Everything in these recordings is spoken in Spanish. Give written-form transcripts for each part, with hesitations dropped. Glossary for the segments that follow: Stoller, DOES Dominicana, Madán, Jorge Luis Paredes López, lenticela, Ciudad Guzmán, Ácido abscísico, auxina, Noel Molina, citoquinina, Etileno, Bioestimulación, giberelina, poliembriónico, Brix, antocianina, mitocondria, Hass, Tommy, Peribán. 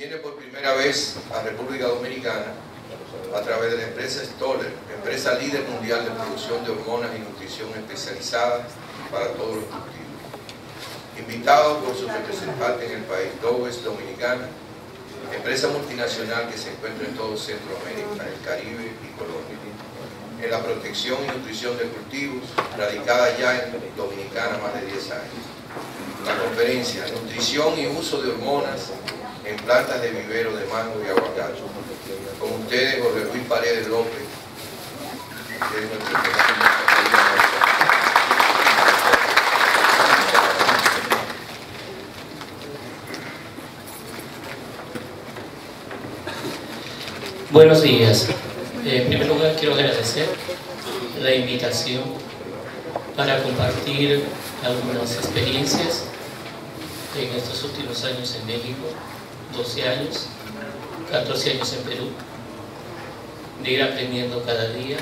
viene por primera vez a República Dominicana a través de la empresa Stoller, empresa líder mundial de producción de hormonas y nutrición especializada para todos los cultivos. Invitado por sus representantes en el país, DOES Dominicana, empresa multinacional que se encuentra en todo Centroamérica, el Caribe y Colombia, en la protección y nutrición de cultivos, radicada ya en Dominicana más de 10 años. La conferencia, nutrición y uso de hormonas en plantas de vivero de mango y aguacate. Con ustedes, Jorge Luis Paredes López. Buenos días. En primer lugar, quiero agradecer la invitación para compartir algunas experiencias en estos últimos años en México, 12 años, 14 años en Perú, de ir aprendiendo cada día,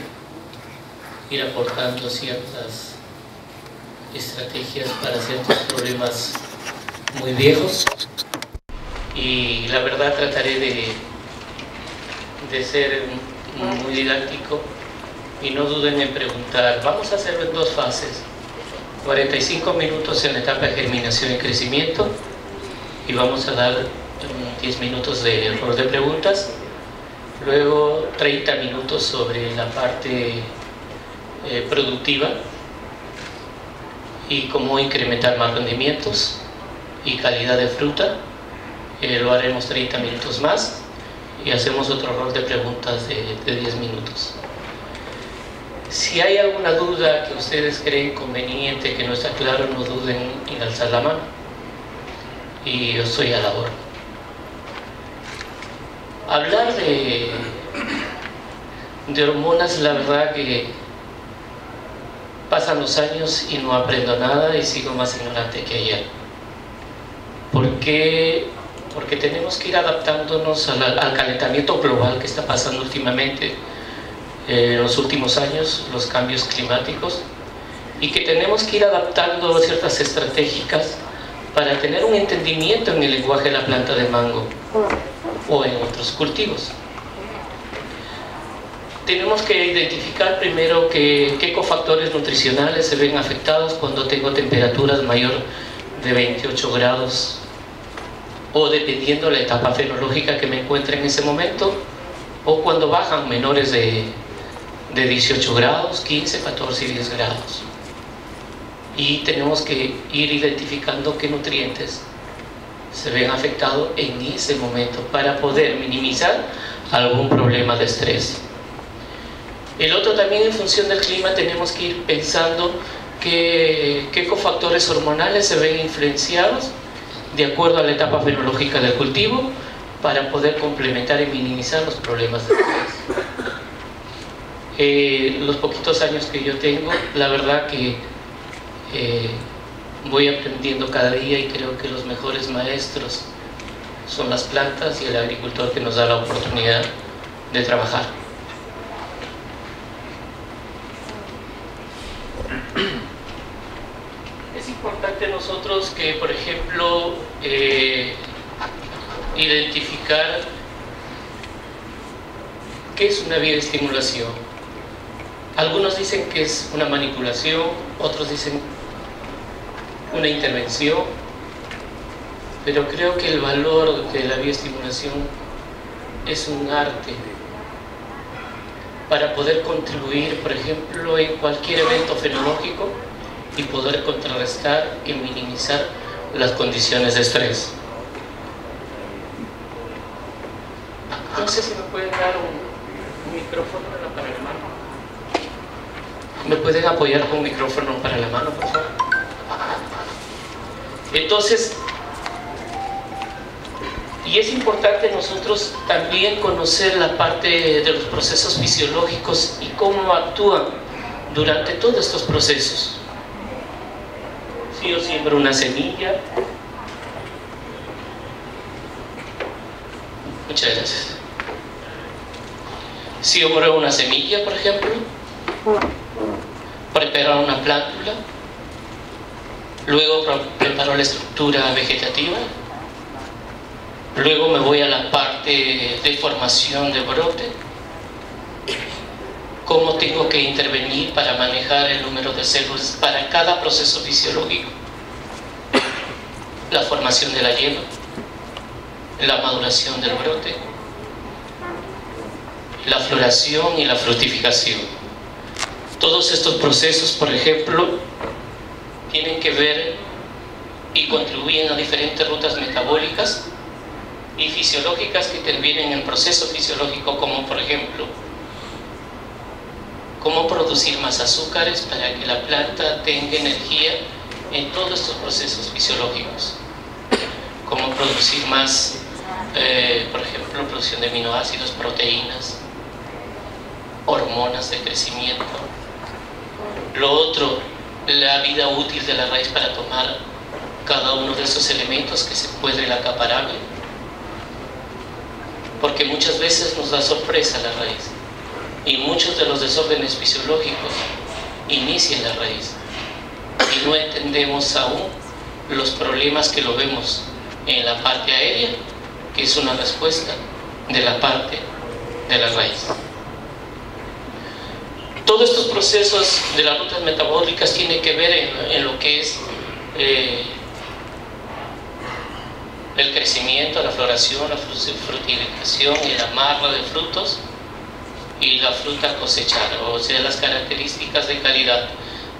ir aportando ciertas estrategias para ciertos problemas muy viejos, y la verdad trataré de ser muy didáctico, y no duden en preguntar. Vamos a hacerlo en dos fases: 45 minutos en la etapa de germinación y crecimiento, y vamos a dar 10 minutos de error de preguntas, luego 30 minutos sobre la parte productiva y cómo incrementar más rendimientos y calidad de fruta. Lo haremos 30 minutos más y hacemos otro rol de preguntas de 10 minutos. Si hay alguna duda que ustedes creen conveniente, que no está claro, no duden en alzar la mano y yo estoy a la orden. Hablar de hormonas, la verdad que pasan los años y no aprendo nada y sigo más ignorante que ayer. ¿Por qué? Porque tenemos que ir adaptándonos al calentamiento global que está pasando últimamente, en los últimos años, los cambios climáticos, y que tenemos que ir adaptando ciertas estrategias para tener un entendimiento en el lenguaje de la planta de mango o en otros cultivos. Tenemos que identificar primero qué cofactores nutricionales se ven afectados cuando tengo temperaturas mayor de 28 grados o dependiendo la etapa fenológica que me encuentre en ese momento, o cuando bajan menores de 18 grados, 15, 14 y 10 grados. Y tenemos que ir identificando qué nutrientes se ven afectados en ese momento para poder minimizar algún problema de estrés. El otro, también en función del clima, tenemos que ir pensando qué cofactores hormonales se ven influenciados de acuerdo a la etapa fenológica del cultivo para poder complementar y minimizar los problemas de estrés. Los poquitos años que yo tengo, la verdad que voy aprendiendo cada día, y creo que los mejores maestros son las plantas y el agricultor que nos da la oportunidad de trabajar. Es importante nosotros que, por ejemplo, identificar qué es una bioestimulación. Algunos dicen que es una manipulación, otros dicen una intervención, pero creo que el valor de la bioestimulación es un arte para poder contribuir, por ejemplo, en cualquier evento fenológico y poder contrarrestar y minimizar las condiciones de estrés. Entonces, ¿me pueden dar un micrófono para la mano? ¿Me pueden apoyar con un micrófono para la mano, por favor? Entonces, y es importante nosotros también conocer la parte de los procesos fisiológicos y cómo actúan durante todos estos procesos. Si yo siembro una semilla, muchas gracias. Si yo muevo una semilla, por ejemplo, preparo una plántula, luego preparo la estructura vegetativa, Luego me voy a la parte de formación de brote, cómo tengo que intervenir para manejar el número de células para cada proceso fisiológico, la formación de la yema, la maduración del brote, la floración y la fructificación. Todos estos procesos, por ejemplo, tienen que ver y contribuyen a diferentes rutas metabólicas y fisiológicas que intervienen en el proceso fisiológico, como por ejemplo cómo producir más azúcares para que la planta tenga energía en todos estos procesos fisiológicos, cómo producir más, por ejemplo, producción de aminoácidos, proteínas, hormonas de crecimiento. Lo otro, la vida útil de la raíz para tomar cada uno de esos elementos que se encuentra en la acaparable, porque muchas veces nos da sorpresa la raíz y muchos de los desórdenes fisiológicos inician la raíz y no entendemos aún los problemas que lo vemos en la parte aérea, que es una respuesta de la parte de la raíz. Todos estos procesos de las rutas metabólicas tienen que ver en lo que es el crecimiento, la floración, la fructificación y la amarra de frutos y la fruta cosechada, o sea, las características de calidad,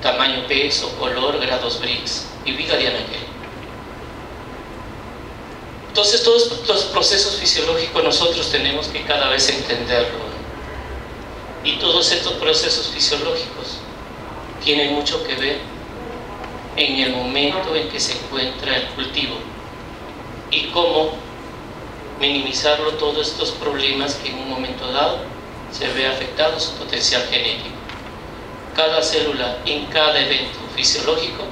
tamaño, peso, color, grados Brix y vida de anaquel. Entonces, todos los procesos fisiológicos nosotros tenemos que cada vez entenderlo, y todos estos procesos fisiológicos tienen mucho que ver en el momento en que se encuentra el cultivo y cómo minimizarlo, todos estos problemas que en un momento dado se ve afectado su potencial genético. Cada célula en cada evento fisiológico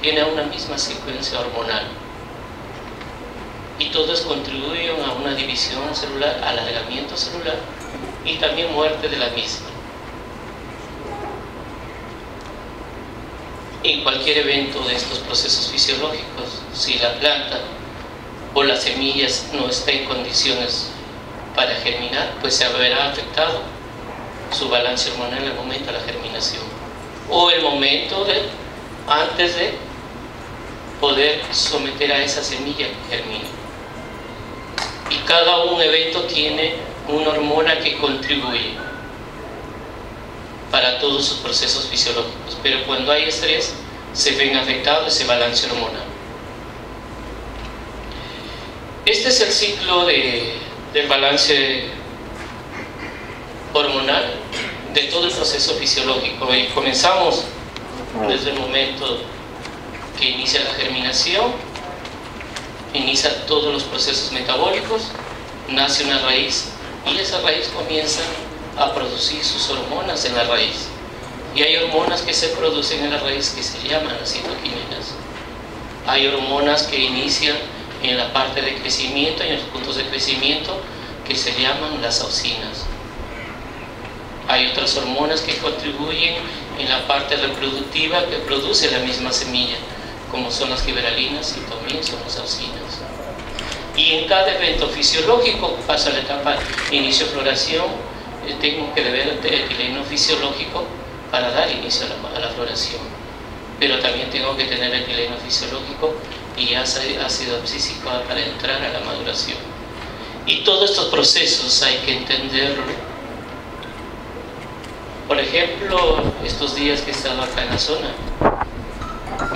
tiene una misma secuencia hormonal y todas contribuyen a una división celular, alargamiento celular y también muerte de la misma. En cualquier evento de estos procesos fisiológicos, si la planta o las semillas no está en condiciones para germinar, pues se habrá afectado su balance hormonal en el momento de la germinación o el momento de antes de poder someter a esa semilla que germine. Y cada un evento tiene una hormona que contribuye para todos sus procesos fisiológicos, pero cuando hay estrés se ven afectados ese balance hormonal. Este es el ciclo del balance hormonal de todo el proceso fisiológico, y comenzamos desde el momento que inicia la germinación, inicia todos los procesos metabólicos, nace una raíz y esa raíz comienza a producir sus hormonas en la raíz, y hay hormonas que se producen en la raíz que se llaman las citoquinas. Hay hormonas que inician en la parte de crecimiento y en los puntos de crecimiento que se llaman las auxinas. Hay otras hormonas que contribuyen en la parte reproductiva que produce la misma semilla, como son las giberalinas y también son las auxinas. Y en cada evento fisiológico pasa la etapa inicio-floración. Tengo que beber etileno fisiológico para dar inicio a la floración, pero también tengo que tener etileno fisiológico y ácido abscísico para entrar a la maduración. Y todos estos procesos hay que entenderlo. Por ejemplo, estos días que he estado acá en la zona,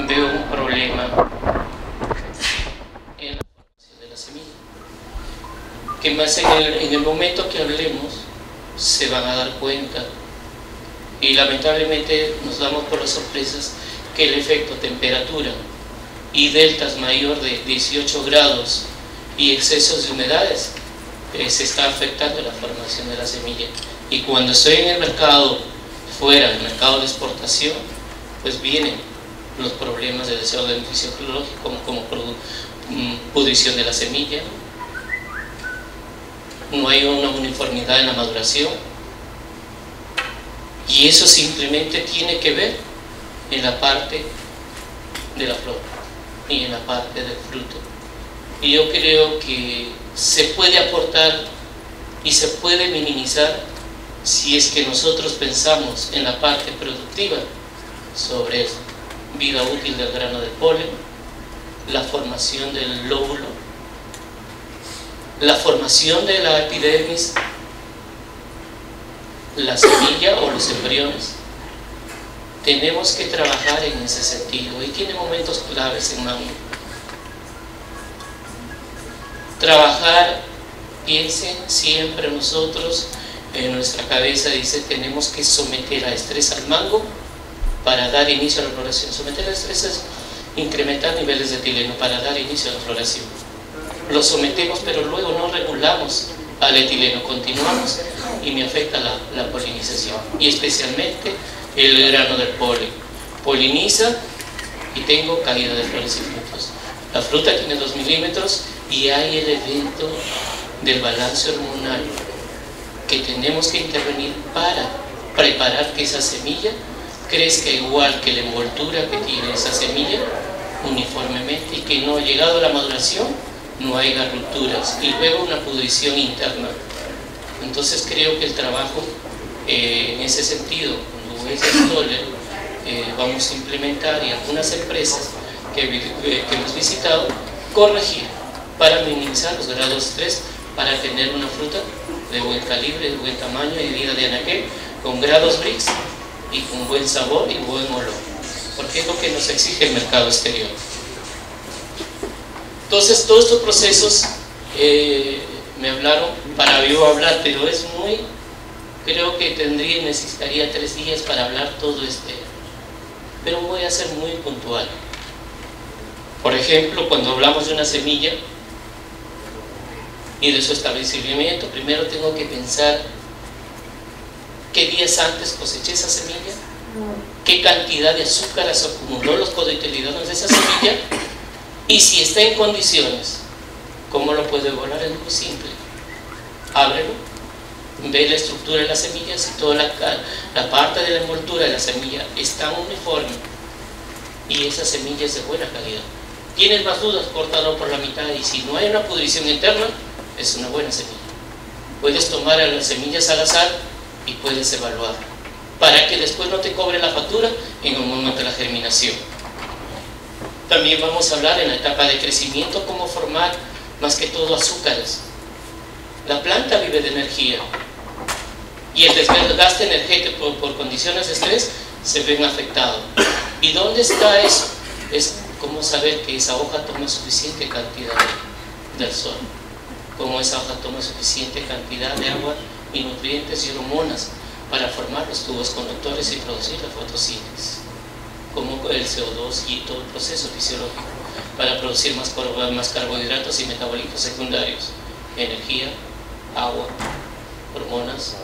veo un problema en la formación de la semilla, que más en el momento que hablemos se van a dar cuenta, y lamentablemente nos damos por las sorpresas que el efecto temperatura y deltas mayor de 18 grados y excesos de humedades se está afectando la formación de la semilla. Y cuando estoy en el mercado fuera, el mercado de exportación, pues vienen los problemas de desorden fisiológico, como pudrición de la semilla, no hay una uniformidad en la maduración, y eso simplemente tiene que ver en la parte de la flor y en la parte del fruto. Y yo creo que se puede acortar y se puede minimizar si es que nosotros pensamos en la parte productiva sobre vida útil del grano de polen, la formación del lóbulo, la formación de la epidermis, la semilla o los embriones. Tenemos que trabajar en ese sentido y tiene momentos claves en mano. Trabajar, piensen siempre nosotros, en nuestra cabeza dice, tenemos que someter a estrés al mango para dar inicio a la floración. Someter a estrés es incrementar niveles de etileno para dar inicio a la floración. Lo sometemos, pero luego no regulamos al etileno, continuamos y me afecta la polinización, y especialmente el grano del polen. Poliniza y tengo caída de flores y frutos. La fruta tiene 2 milímetros y hay el evento del balance hormonal que tenemos que intervenir para preparar que esa semilla crezca igual que la envoltura que tiene esa semilla uniformemente, y que no ha llegado a la maduración, no haya rupturas y luego una pudrición interna. Entonces creo que el trabajo en ese sentido, cuando es Stoller, vamos a implementar, y algunas empresas que hemos visitado, corregir para minimizar los grados 3, para tener una fruta de buen calibre, de buen tamaño y vida de anaquel, con grados BRICS y con buen sabor y buen olor, porque es lo que nos exige el mercado exterior. Entonces todos estos procesos me hablaron para yo hablar, pero es muy, creo que necesitaría 3 días para hablar todo este, pero voy a ser muy puntual. Por ejemplo, cuando hablamos de una semilla y de su establecimiento, primero tengo que pensar qué días antes coseché esa semilla, qué cantidad de azúcar se acumuló los coditelidones de esa semilla, y si está en condiciones. ¿Cómo lo puedo evaluar? Es muy simple. Ábrelo, ve la estructura de las semillas, si toda la parte de la envoltura de la semilla está uniforme y esa semilla es de buena calidad. Tienes más dudas, córtalo por la mitad, y si no hay una pudrición interna, es una buena semilla. Puedes tomar a las semillas al azar y puedes evaluar, para que después no te cobre la factura en el momento de la germinación. También vamos a hablar en la etapa de crecimiento, cómo formar más que todo azúcares. La planta vive de energía, y el desgaste energético por condiciones de estrés se ven afectado. ¿Y dónde está eso? Es cómo saber que esa hoja toma suficiente cantidad del sol, cómo esa hoja toma suficiente cantidad de agua y nutrientes y hormonas para formar los tubos conductores y producir la fotosíntesis, como el CO2 y todo el proceso fisiológico para producir más carbohidratos y metabolitos secundarios, energía, agua, hormonas,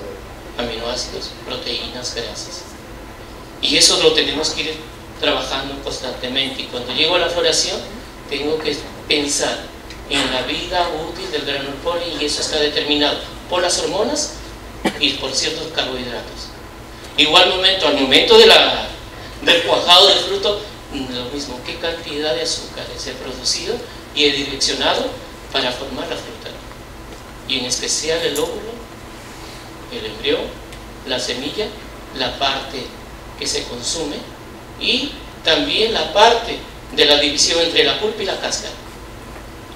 aminoácidos, proteínas, grasas. Y eso lo tenemos que ir trabajando constantemente, y cuando llego a la floración tengo que pensar en la vida útil del grano del polen, y eso está determinado por las hormonas y por ciertos carbohidratos. Igual al momento del cuajado del fruto, lo mismo, qué cantidad de azúcares he producido y he direccionado para formar la fruta, y en especial el lóbulo, el embrión, la semilla, la parte que se consume, y también la parte de la división entre la pulpa y la cáscara.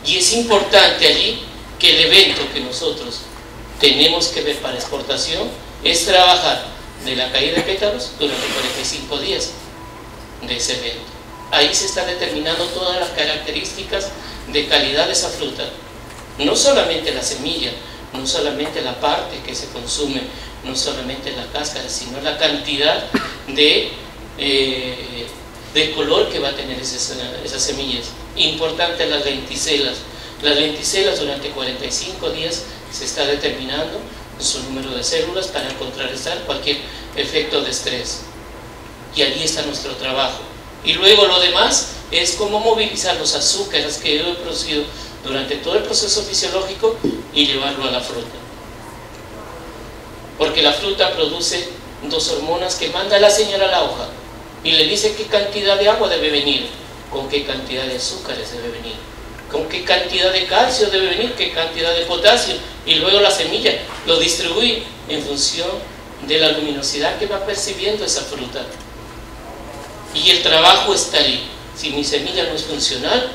Y es importante allí que el evento que nosotros tenemos que ver para exportación es trabajar de la caída de pétalos durante 45 días de ese evento. Ahí se están determinando todas las características de calidad de esa fruta, no solamente la semilla, no solamente la parte que se consume, no solamente la cáscara, sino la cantidad de color que va a tener esas semillas. Importante las lenticelas. Las lenticelas durante 45 días se está determinando su número de células para contrarrestar cualquier efecto de estrés, y allí está nuestro trabajo. Y luego lo demás es cómo movilizar los azúcares que yo he producido durante todo el proceso fisiológico y llevarlo a la fruta, porque la fruta produce 2 hormonas que manda la señal a la hoja y le dice qué cantidad de agua debe venir, con qué cantidad de azúcares debe venir, con qué cantidad de calcio debe venir, qué cantidad de potasio, y luego la semilla lo distribuir en función de la luminosidad que va percibiendo esa fruta. Y el trabajo está ahí. Si mi semilla no es funcional,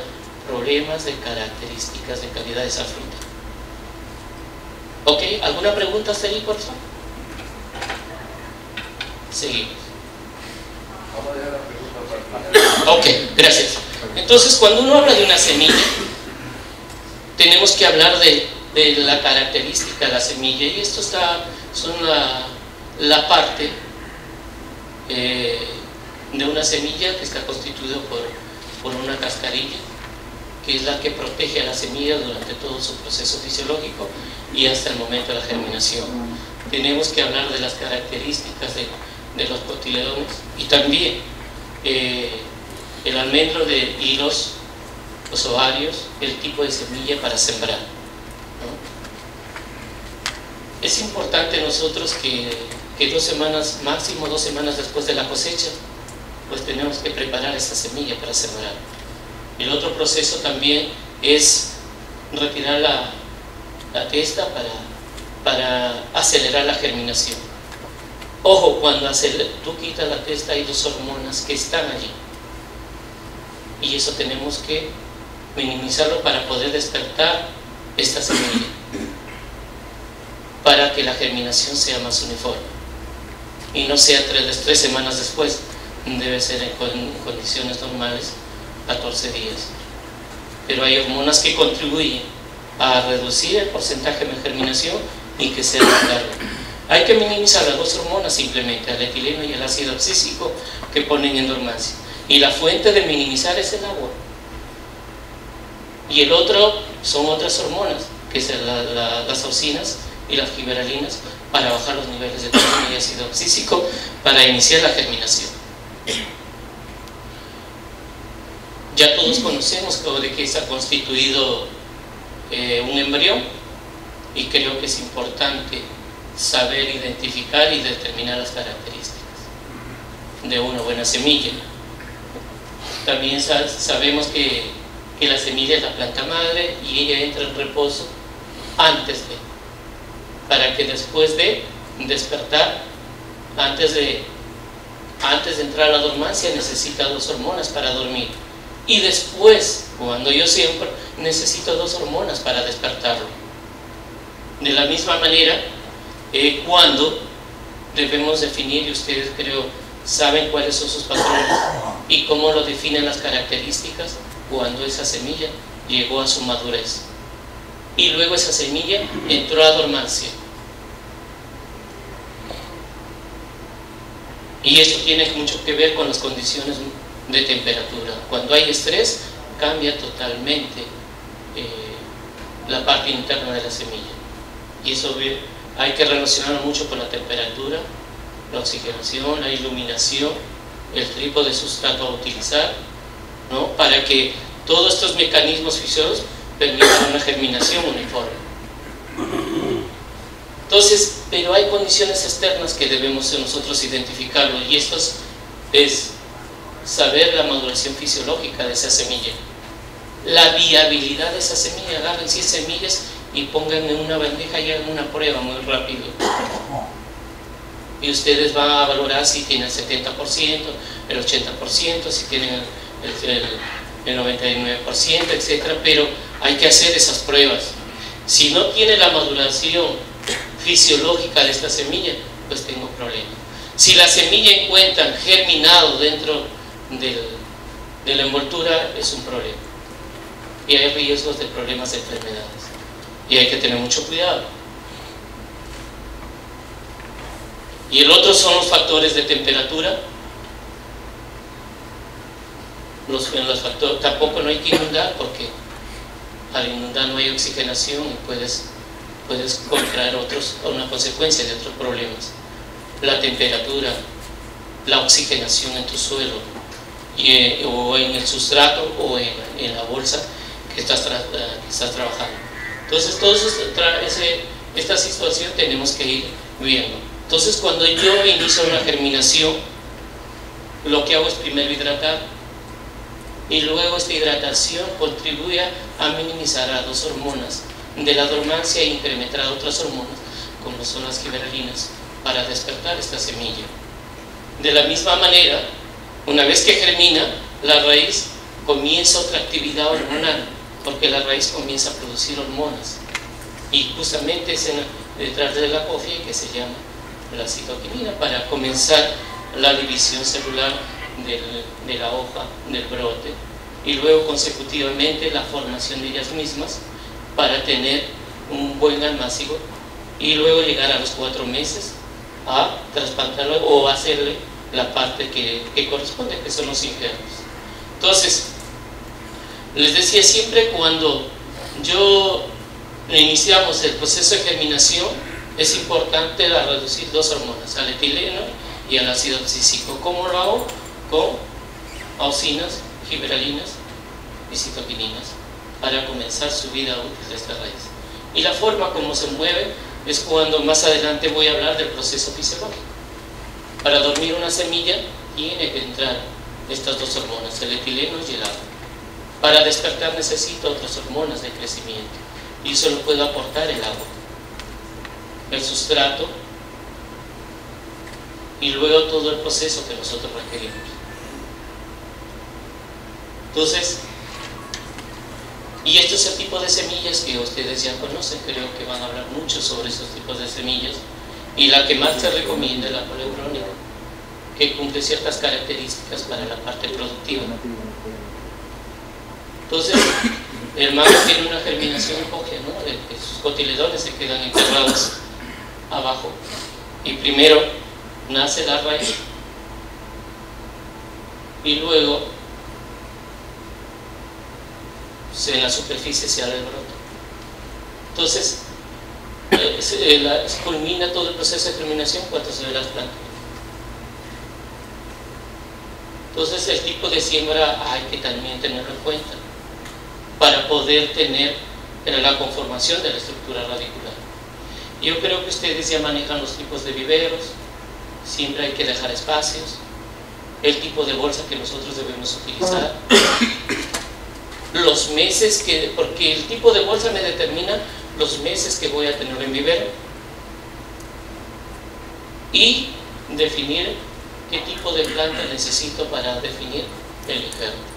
problemas de características de calidad de esa fruta. ¿Ok? ¿Alguna pregunta, Seri, por favor? Seguimos. Ok, gracias. Entonces, cuando uno habla de una semilla, tenemos que hablar de la característica de la semilla. Y esto está, son la parte de una semilla que está constituida por una cascarilla, que es la que protege a la semilla durante todo su proceso fisiológico y hasta el momento de la germinación. Tenemos que hablar de las características de los cotiledones y también el almendro de hilos, los ovarios, el tipo de semilla para sembrar, ¿no? Es importante nosotros que 2 semanas, máximo 2 semanas después de la cosecha, pues tenemos que preparar esta semilla para sembrar. El otro proceso también es retirar la testa para acelerar la germinación. Ojo, cuando tú quitas la testa hay 2 hormonas que están allí, y eso tenemos que minimizarlo para poder despertar esta semilla, para que la germinación sea más uniforme y no sea 3 semanas después. Debe ser en condiciones normales 14 días, pero hay hormonas que contribuyen a reducir el porcentaje de germinación y que sea más largo. Hay que minimizar las 2 hormonas simplemente, el etileno y el ácido abscísico, que ponen en dormancia, y la fuente de minimizar es el agua, y el otro son otras hormonas que son las auxinas y las fibralinas, para bajar los niveles de etileno y ácido abscísico para iniciar la germinación. Ya todos conocemos de qué está constituido un embrión, y creo que es importante saber identificar y determinar las características de una buena semilla. También sabemos que la semilla es la planta madre y ella entra en reposo antes de, para que después de despertar, antes de entrar a la dormancia, necesita 2 hormonas para dormir, y después, cuando yo siempre necesito 2 hormonas para despertarlo. De la misma manera, cuando debemos definir, y ustedes creo saben cuáles son sus patrones y cómo lo definen las características, cuando esa semilla llegó a su madurez y luego esa semilla entró a dormancia. Y esto tiene mucho que ver con las condiciones de temperatura. Cuando hay estrés, cambia totalmente la parte interna de la semilla, y eso hay que relacionarlo mucho con la temperatura, la oxigenación, la iluminación, el tipo de sustrato a utilizar, ¿no? Para que todos estos mecanismos fisiológicos permitan una germinación uniforme. Entonces, pero hay condiciones externas que debemos nosotros identificarlo, y esto es saber la maduración fisiológica de esa semilla, la viabilidad de esa semilla. Agarren 100 semillas y pónganme en una bandeja y hagan una prueba muy rápido, y ustedes van a valorar si tienen el 70%, el 80%, si tienen el 99%, etc. Pero hay que hacer esas pruebas. Si no tiene la maduración fisiológica de esta semilla, pues tengo problemas. Si la semilla encuentra germinado dentro de la envoltura, es un problema, y hay riesgos de problemas de enfermedades, y hay que tener mucho cuidado. Y el otro son los factores de temperatura. Tampoco no hay que inundar, porque al inundar no hay oxigenación y puedes contraer una consecuencia de otros problemas. La temperatura, la oxigenación en tu suelo o en el sustrato o en la bolsa que estás trabajando. Entonces, toda esta situación tenemos que ir viendo. Entonces, cuando yo inicio una germinación, lo que hago es primero hidratar, y luego esta hidratación contribuye a minimizar a dos hormonas de la dormancia e incrementar a otras hormonas como son las giberelinas para despertar esta semilla. De la misma manera, una vez que germina, la raíz comienza otra actividad hormonal porque la raíz comienza a producir hormonas y justamente es detrás de la cofia que se llama la citoquinina para comenzar la división celular de la hoja, del brote, y luego consecutivamente la formación de ellas mismas para tener un buen almácigo y luego llegar a los 4 meses a trasplantarlo o hacerle la parte que corresponde, que son los injertos. Entonces, les decía, siempre cuando yo iniciamos el proceso de germinación es importante reducir dos hormonas, al etileno y al ácido abscísico. ¿Cómo lo hago? Con auxinas, giberelinas y citoquininas para comenzar su vida útil de esta raíz. Y la forma como se mueve es cuando más adelante voy a hablar del proceso fisiológico. Para dormir una semilla tiene que entrar estas dos hormonas, el etileno y el agua. Para despertar necesito otras hormonas de crecimiento y eso lo puedo aportar el agua, el sustrato y luego todo el proceso que nosotros requerimos. Entonces, y este es el tipo de semillas que ustedes ya conocen, creo que van a hablar mucho sobre esos tipos de semillas, y la que más se recomienda es la poleurónica, que cumple ciertas características para la parte productiva. Entonces, el mango tiene una germinación cógea, ¿no? Sus cotiledones se quedan enterrados abajo y primero nace la raíz y luego en la superficie se abre el brote. Entonces culmina todo el proceso de germinación cuando se ve las plantas. Entonces el tipo de siembra hay que también tenerlo en cuenta para poder tener la conformación de la estructura radicular. Yo creo que ustedes ya manejan los tipos de viveros, siempre hay que dejar espacios, el tipo de bolsa que nosotros debemos utilizar, los meses que, porque el tipo de bolsa me determina los meses que voy a tener en vivero, y definir qué tipo de planta necesito para definir el injerto.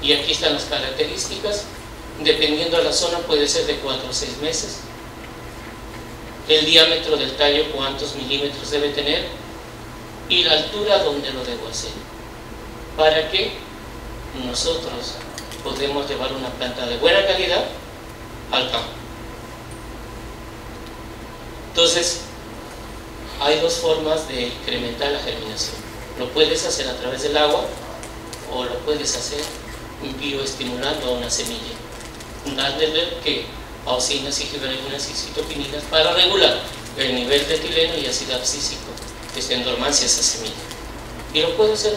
Y aquí están las características, dependiendo de la zona puede ser de 4 o 6 meses. El diámetro del tallo, cuántos milímetros debe tener y la altura donde lo debo hacer para que nosotros podemos llevar una planta de buena calidad al campo. Entonces, hay dos formas de incrementar la germinación. Lo puedes hacer a través del agua o lo puedes hacer bioestimulando a una semilla, dándole que auxinas y giberelinas y citoquininas para regular el nivel de etileno y ácido abscísico que está en dormancia esa semilla. Y lo puedo hacer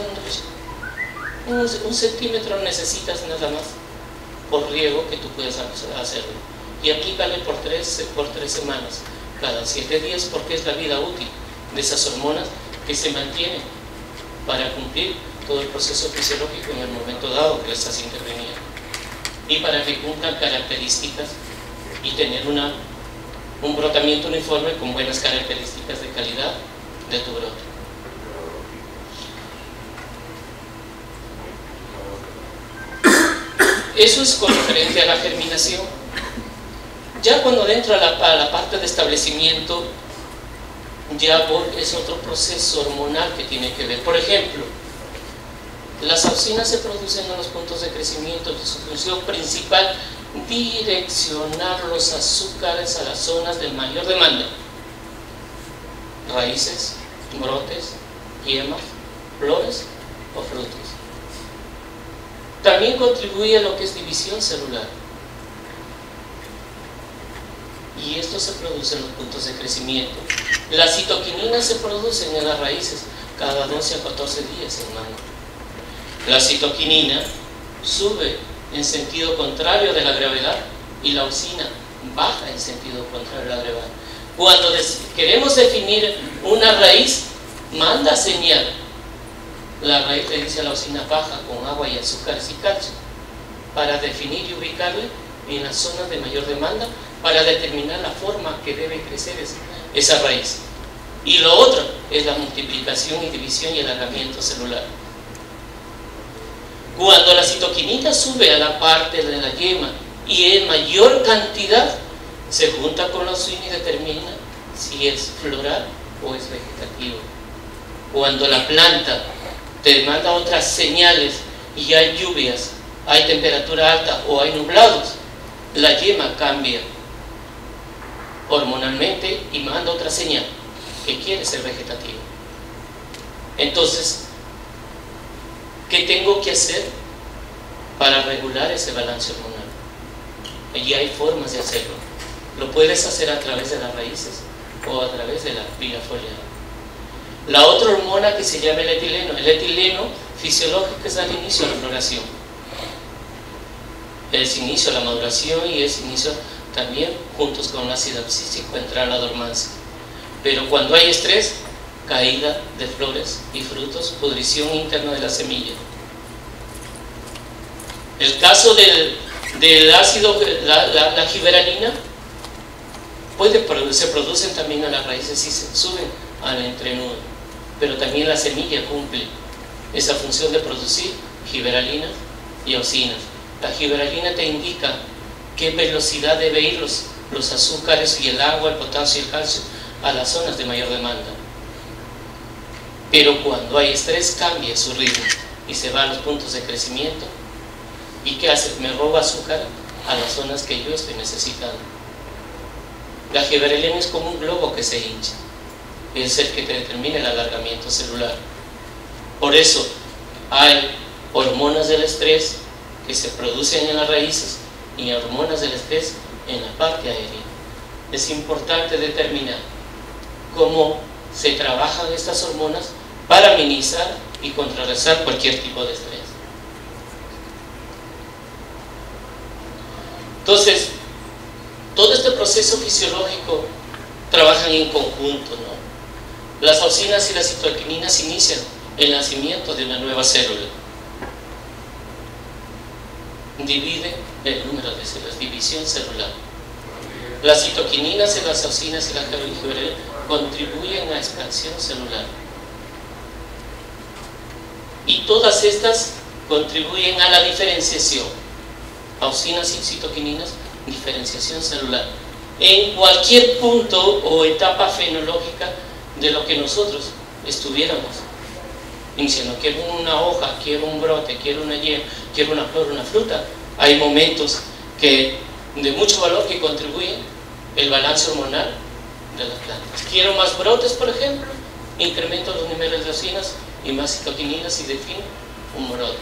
en un centímetro, necesitas nada más por riego que tú puedes hacerlo. Y aplícale por tres semanas, cada 7 días, porque es la vida útil de esas hormonas que se mantienen para cumplir todo el proceso fisiológico en el momento dado que estas intervenían y para que cumplan características y tener un brotamiento uniforme con buenas características de calidad de tu brote. Eso es con referente a la germinación. Ya cuando entra a la parte de establecimiento, ya es otro proceso hormonal que tiene que ver. Por ejemplo, las auxinas se producen en los puntos de crecimiento de su función principal, direccionar los azúcares a las zonas de mayor demanda: raíces, brotes, yemas, flores o frutos. También contribuye a lo que es división celular y esto se produce en los puntos de crecimiento. Las citoquininas se producen en las raíces cada 12 a 14 días, hermano. La citoquinina sube en sentido contrario de la gravedad y la auxina baja en sentido contrario de la gravedad. Cuando queremos definir una raíz, manda señal La raíz feliz de la usina baja con agua y azúcar y calcio para definir y ubicarle en las zonas de mayor demanda para determinar la forma que debe crecer esa raíz. Y lo otro es la multiplicación y división y el alargamiento celular. Cuando la citoquinina sube a la parte de la yema y en mayor cantidad se junta con la usina y determina si es floral o es vegetativo. Cuando la planta te manda otras señales y hay lluvias, hay temperatura alta o hay nublados, la yema cambia hormonalmente y manda otra señal que quiere ser vegetativo. Entonces, ¿qué tengo que hacer para regular ese balance hormonal? Y hay formas de hacerlo. Lo puedes hacer a través de las raíces o a través de la pila foliar. La otra hormona que se llama el etileno fisiológico es el inicio de la floración, es inicio de la maduración y es inicio también juntos con la sinapsis se encuentra la dormancia. Pero cuando hay estrés, caída de flores y frutos, pudrición interna de la semilla. El caso del ácido, la giberelina, se producen también a las raíces y se suben al entrenudo. Pero también la semilla cumple esa función de producir giberelina y auxinas. La giberelina te indica qué velocidad debe ir los azúcares y el agua, el potasio y el calcio a las zonas de mayor demanda. Pero cuando hay estrés cambia su ritmo y se va a los puntos de crecimiento. ¿Y qué hace? Me roba azúcar a las zonas que yo estoy necesitando. La giberelina es como un globo que se hincha. Es el que te determina el alargamiento celular. Por eso hay hormonas del estrés que se producen en las raíces y hormonas del estrés en la parte aérea. Es importante determinar cómo se trabajan estas hormonas para minimizar y contrarrestar cualquier tipo de estrés. Entonces, todo este proceso fisiológico trabajan en conjunto, ¿no? Las auxinas y las citoquininas inician el nacimiento de una nueva célula. Divide el número de células, división celular. Las citoquininas y las auxinas y las giberelinas contribuyen a expansión celular. Y todas estas contribuyen a la diferenciación. Auxinas y citoquininas, diferenciación celular. En cualquier punto o etapa fenológica de lo que nosotros estuviéramos iniciando, quiero una hoja, quiero un brote, quiero una yema, quiero una flor, una fruta. Hay momentos de mucho valor que contribuyen el balance hormonal de las plantas. Quiero más brotes, por ejemplo, incremento los niveles de auxinas y más citoquininas y defino un brote.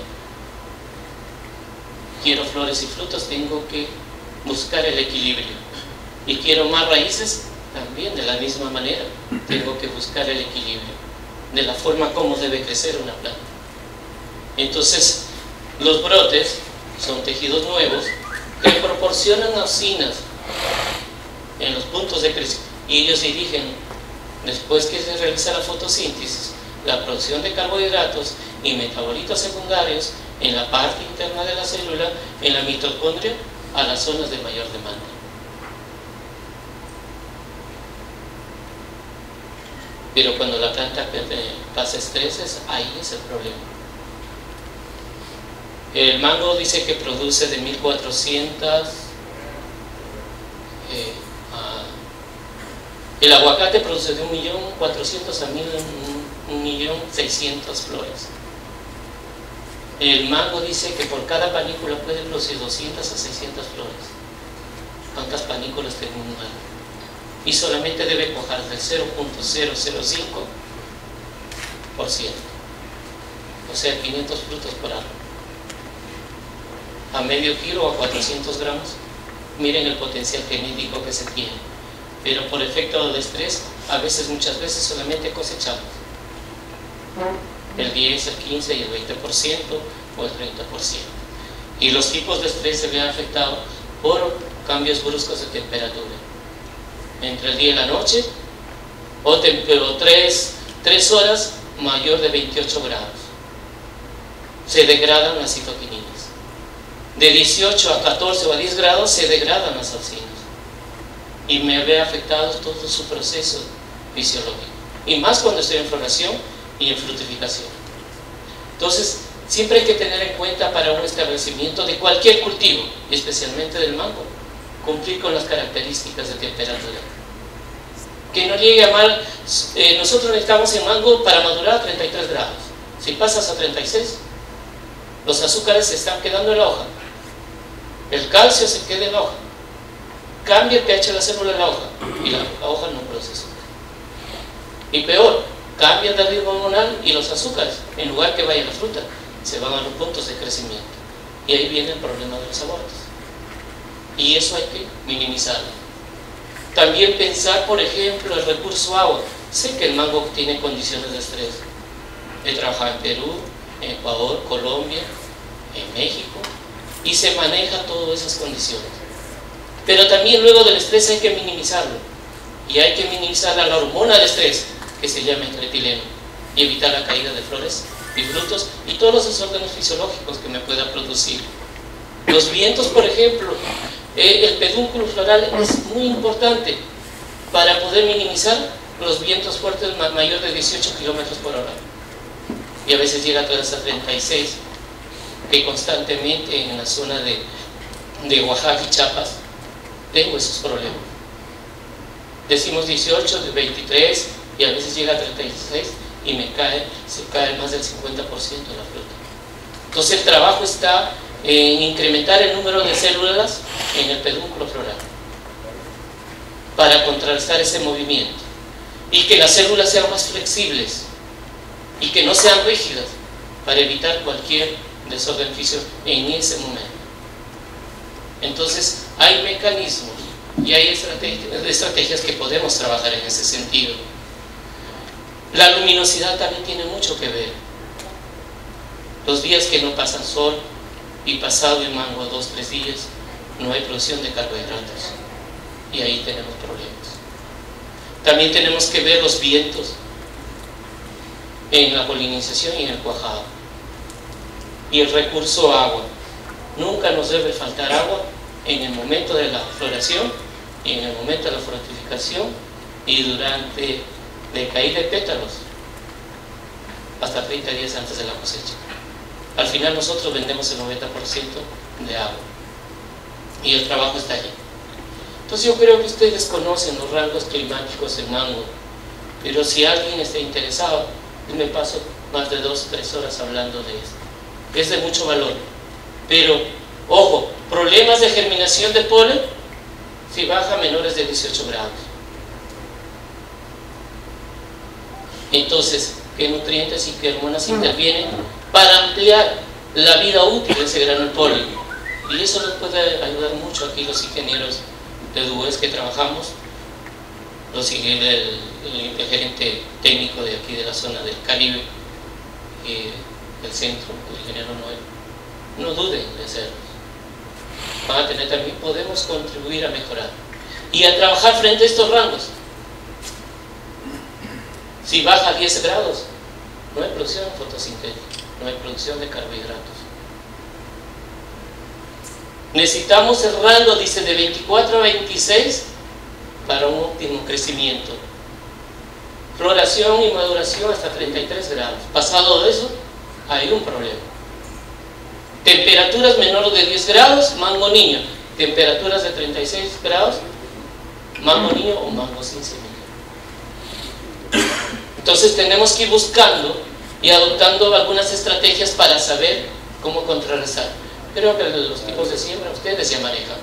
Quiero flores y frutos, tengo que buscar el equilibrio. Y quiero más raíces, también de la misma manera tengo que buscar el equilibrio de la forma como debe crecer una planta. Entonces los brotes son tejidos nuevos que proporcionan auxinas en los puntos de crecimiento y ellos dirigen, después que se realiza la fotosíntesis, la producción de carbohidratos y metabolitos secundarios en la parte interna de la célula, en la mitocondria, a las zonas de mayor demanda. Pero cuando la planta pasa estreses, ahí es el problema. El mango dice que produce de 1400, el aguacate produce de 1.400.000 a 1.600.000 flores. El mango dice que por cada panícula puede producir 200 a 600 flores. ¿Cuántas panículas tiene un mango? Y solamente debe cojar del 0.005%, o sea, 500 frutos por año. A medio kilo o a 400 gramos, miren el potencial genético que se tiene. Pero por efecto de estrés, a veces, muchas veces, solamente cosechamos el 10, el 15 y el 20% o el 30%. Y los tipos de estrés se ven afectados por cambios bruscos de temperatura entre el día y la noche, o 3 horas mayor de 28 grados se degradan las citoquininas. De 18 a 14 o a 10 grados se degradan las auxinas. Y me ve afectado todo su proceso fisiológico. Y más cuando estoy en floración y en fructificación. Entonces, siempre hay que tener en cuenta para un establecimiento de cualquier cultivo, y especialmente del mango, cumplir con las características de temperatura. Que no llegue a mal, nosotros necesitamos el mango para madurar a 33 grados. Si pasas a 36, los azúcares se están quedando en la hoja. El calcio se queda en la hoja. Cambia el pH de la célula en la hoja y la hoja no procesa. Y peor, cambian de ritmo hormonal y los azúcares, en lugar que vaya la fruta, se van a los puntos de crecimiento. Y ahí viene el problema de los abortos. Y eso hay que minimizarlo. También pensar, por ejemplo, el recurso agua. Sé que el mango tiene condiciones de estrés. He trabajado en Perú, en Ecuador, Colombia, en México, y se maneja todas esas condiciones. Pero también luego del estrés hay que minimizarlo, y hay que minimizar la hormona del estrés, que se llama tretileno, y evitar la caída de flores y frutos y todos los desórdenes fisiológicos que me pueda producir. Los vientos, por ejemplo, el pedúnculo floral es muy importante para poder minimizar los vientos fuertes mayor de 18 km/h. Y a veces llega hasta 36, que constantemente en la zona de Oaxaca y Chiapas tengo esos problemas. Decimos 18, de 23, y a veces llega a 36 y se cae más del 50% de la fruta. Entonces el trabajo está en incrementar el número de células en el pedúnculo floral para contrarrestar ese movimiento, y que las células sean más flexibles y que no sean rígidas, para evitar cualquier desorden físico en ese momento. Entonces hay mecanismos y hay estrategias que podemos trabajar en ese sentido. La luminosidad también tiene mucho que ver. Los días que no pasan sol, y pasado el mango 2 o 3 días, no hay producción de carbohidratos, y ahí tenemos problemas. También tenemos que ver los vientos en la polinización y en el cuajado, y el recurso agua. Nunca nos debe faltar agua en el momento de la floración, y en el momento de la fructificación, y durante la caída de pétalos, hasta 30 días antes de la cosecha. Al final nosotros vendemos el 90% de agua, y el trabajo está allí. Entonces yo creo que ustedes conocen los rangos climáticos en mango, pero si alguien está interesado, me paso más de 2 o 3 horas hablando de esto. Es de mucho valor. Pero, ojo, problemas de germinación de polen si baja menores de 18 grados. Entonces, ¿qué nutrientes y qué hormonas intervienen para ampliar la vida útil de ese grano de polen? Y eso nos puede ayudar mucho aquí los ingenieros de DOES que trabajamos, el gerente técnico de aquí de la zona del Caribe, del centro, el ingeniero Noel. No duden de hacerlo. Van a tener también, podemos contribuir a mejorar y a trabajar frente a estos rangos. Si baja a 10 grados, no hay producción de fotosíntesis. No hay producción de carbohidratos. Necesitamos el rango, dice, de 24 a 26 para un óptimo crecimiento. Floración y maduración hasta 33 grados. Pasado de eso, hay un problema. Temperaturas menores de 10 grados, mango niño. Temperaturas de 36 grados, mango niño o mango sin semilla. Entonces tenemos que ir buscando y adoptando algunas estrategias para saber cómo contrarrestar. Creo que los tipos de siembra ustedes ya manejan.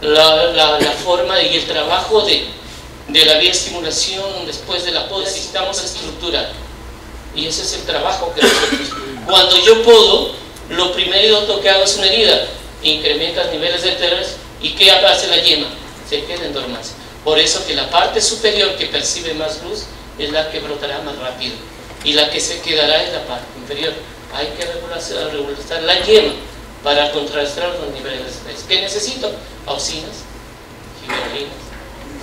La forma y el trabajo de la bioestimulación después de la poda, necesitamos estructurar. Y ese es el trabajo que nosotros. Cuando yo podo, lo primero que hago es una herida. Incrementas niveles de estrés, y ¿qué hace la yema? Se queda en dormancia. Por eso que la parte superior que percibe más luz es la que brotará más rápido, y la que se quedará es la parte inferior. Hay que regular la yema para contrarrestar los niveles de estrés. ¿Qué necesito? Auxinas, gibberelinas,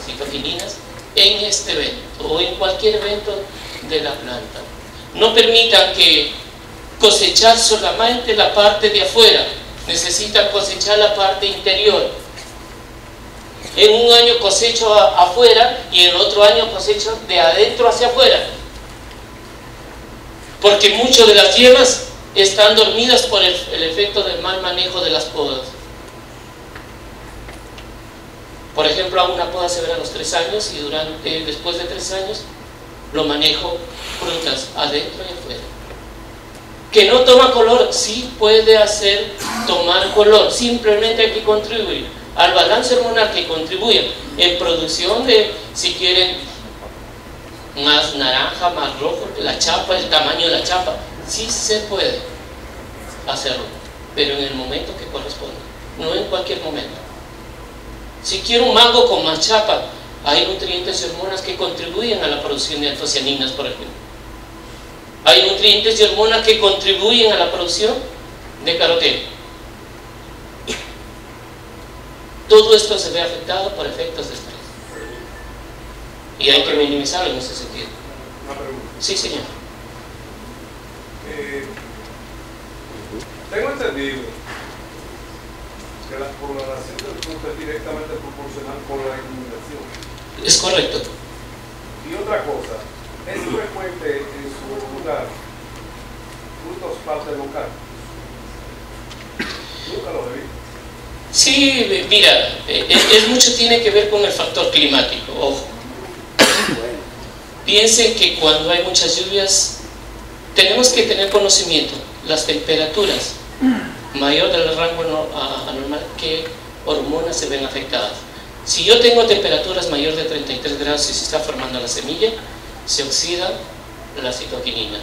citoquininas en este evento o en cualquier evento de la planta. No permitan que cosechar solamente la parte de afuera, necesitan cosechar la parte interior. En un año cosecho afuera y en otro año cosecho de adentro hacia afuera. Porque muchas de las hierbas están dormidas por el efecto del mal manejo de las podas. Por ejemplo, a una poda se verá a los 3 años y durante, después de 3 años lo manejo frutas adentro y afuera. Que no toma color, sí puede hacer tomar color, simplemente hay que contribuir al balance hormonal, que contribuye en producción de, si quieren, más naranja, más rojo, la chapa, el tamaño de la chapa. Sí se puede hacerlo, pero en el momento que corresponde, no en cualquier momento. Si quiero un mango con más chapa, hay nutrientes y hormonas que contribuyen a la producción de antocianinas, por ejemplo. Hay nutrientes y hormonas que contribuyen a la producción de caroteno. Todo esto se ve afectado por efectos de estrés. Y hay que minimizarlo en ese sentido. Una pregunta. Sí, señor. Tengo entendido que la coloración del fruto es directamente proporcional con la inundación. Es correcto. Y otra cosa, es frecuente en su lugar frutos parte local. Nunca lo he visto. Sí, mira, es mucho, tiene que ver con el factor climático, ojo. Bueno. Piensen que cuando hay muchas lluvias tenemos que tener conocimiento las temperaturas mayor del rango anormal, que hormonas se ven afectadas. Si yo tengo temperaturas mayor de 33 grados y se está formando la semilla, se oxidan las citoquininas.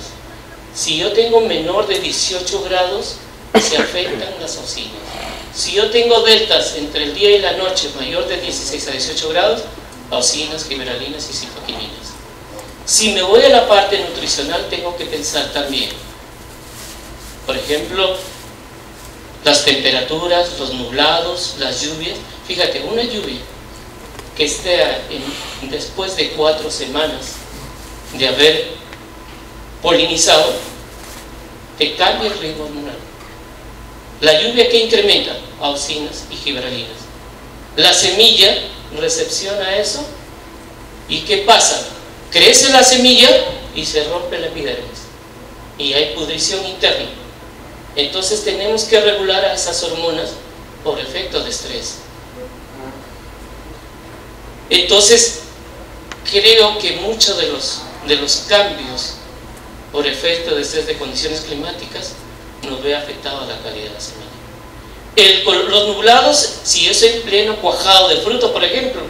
Si yo tengo menor de 18 grados, se afectan las auxinas. Si yo tengo deltas entre el día y la noche mayor de 16 a 18 grados, auxinas, gibberelinas y citoquininas. Si me voy a la parte nutricional, tengo que pensar también, por ejemplo, las temperaturas, los nublados, las lluvias. Fíjate, una lluvia que esté después de 4 semanas de haber polinizado, te cambia el ritmo hormonal. La lluvia que incrementa auxinas y gibberelinas. La semilla recepciona eso y ¿qué pasa? Crece la semilla y se rompe la epidermis y hay pudrición interna. Entonces tenemos que regular a esas hormonas por efecto de estrés. Entonces creo que muchos de los cambios por efecto de estrés de condiciones climáticas nos ve afectado a la calidad de la semilla. Los nublados, si yo soy en pleno cuajado de fruto, por ejemplo,